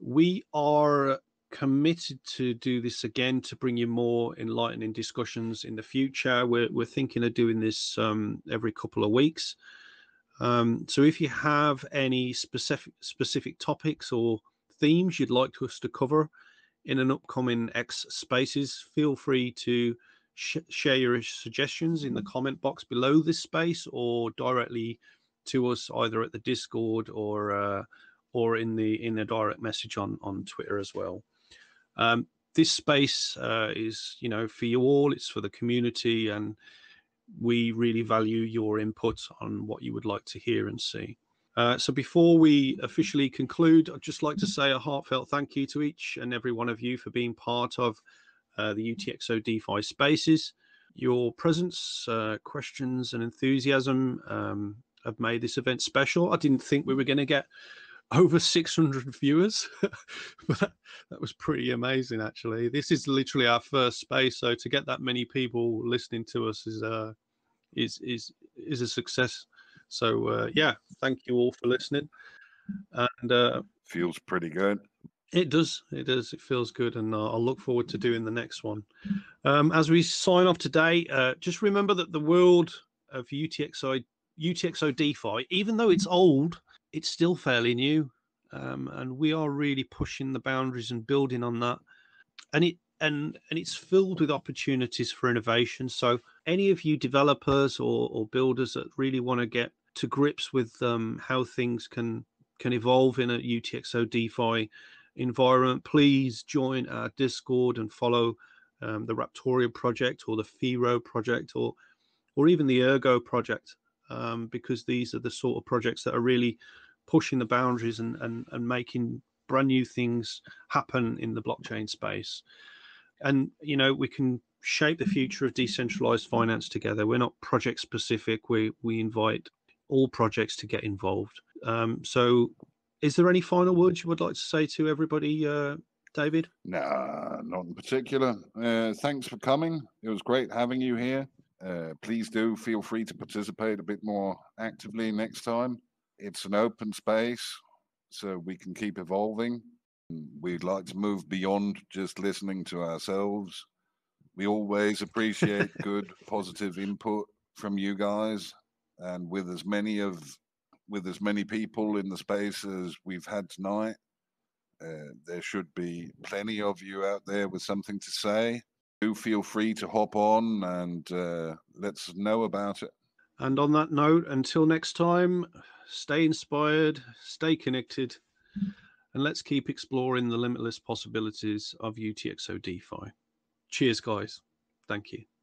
We are committed to do this again, to bring you more enlightening discussions in the future. We're thinking of doing this every couple of weeks. So if you have any specific topics or themes you'd like us to cover in an upcoming X Spaces, feel free to share your suggestions in the comment box below this space, or directly to us either at the Discord or in the direct message on Twitter as well. This space is, you know, for you all. It's for the community, and we really value your input on what you would like to hear and see. So before we officially conclude, I'd just like to say a heartfelt thank you to each and every one of you for being part of the UTXO DeFi spaces. Your presence, questions and enthusiasm have made this event special. I didn't think we were going to get over 600 viewers, but that was pretty amazing, actually. This is literally our first space, so to get that many people listening to us is a success. So yeah, thank you all for listening. And feels pretty good. It does. It does. It feels good, and I'll look forward to doing the next one. As we sign off today, just remember that the world of UTXO DeFi, even though it's old, it's still fairly new, and we are really pushing the boundaries and building on that. And it's filled with opportunities for innovation. So any of you developers or builders that really want to get to grips with how things can evolve in a UTXO DeFi environment, please join our Discord and follow the Raptoreum project or the FIRO project or even the Ergo project, because these are the sort of projects that are really pushing the boundaries and making brand new things happen in the blockchain space. And, you know, we can shape the future of decentralized finance together. We're not project specific. We invite all projects to get involved. So is there any final words you would like to say to everybody, David? Nah, not in particular. Thanks for coming. It was great having you here. Please do feel free to participate a bit more actively next time. It's an open space, so we can keep evolving. We'd like to move beyond just listening to ourselves. We always appreciate good, positive input from you guys, and with as many people in the space as we've had tonight, there should be plenty of you out there with something to say. Do feel free to hop on and let us know about it. And on that note, until next time, stay inspired, stay connected, and let's keep exploring the limitless possibilities of UTXO DeFi. Cheers, guys. Thank you.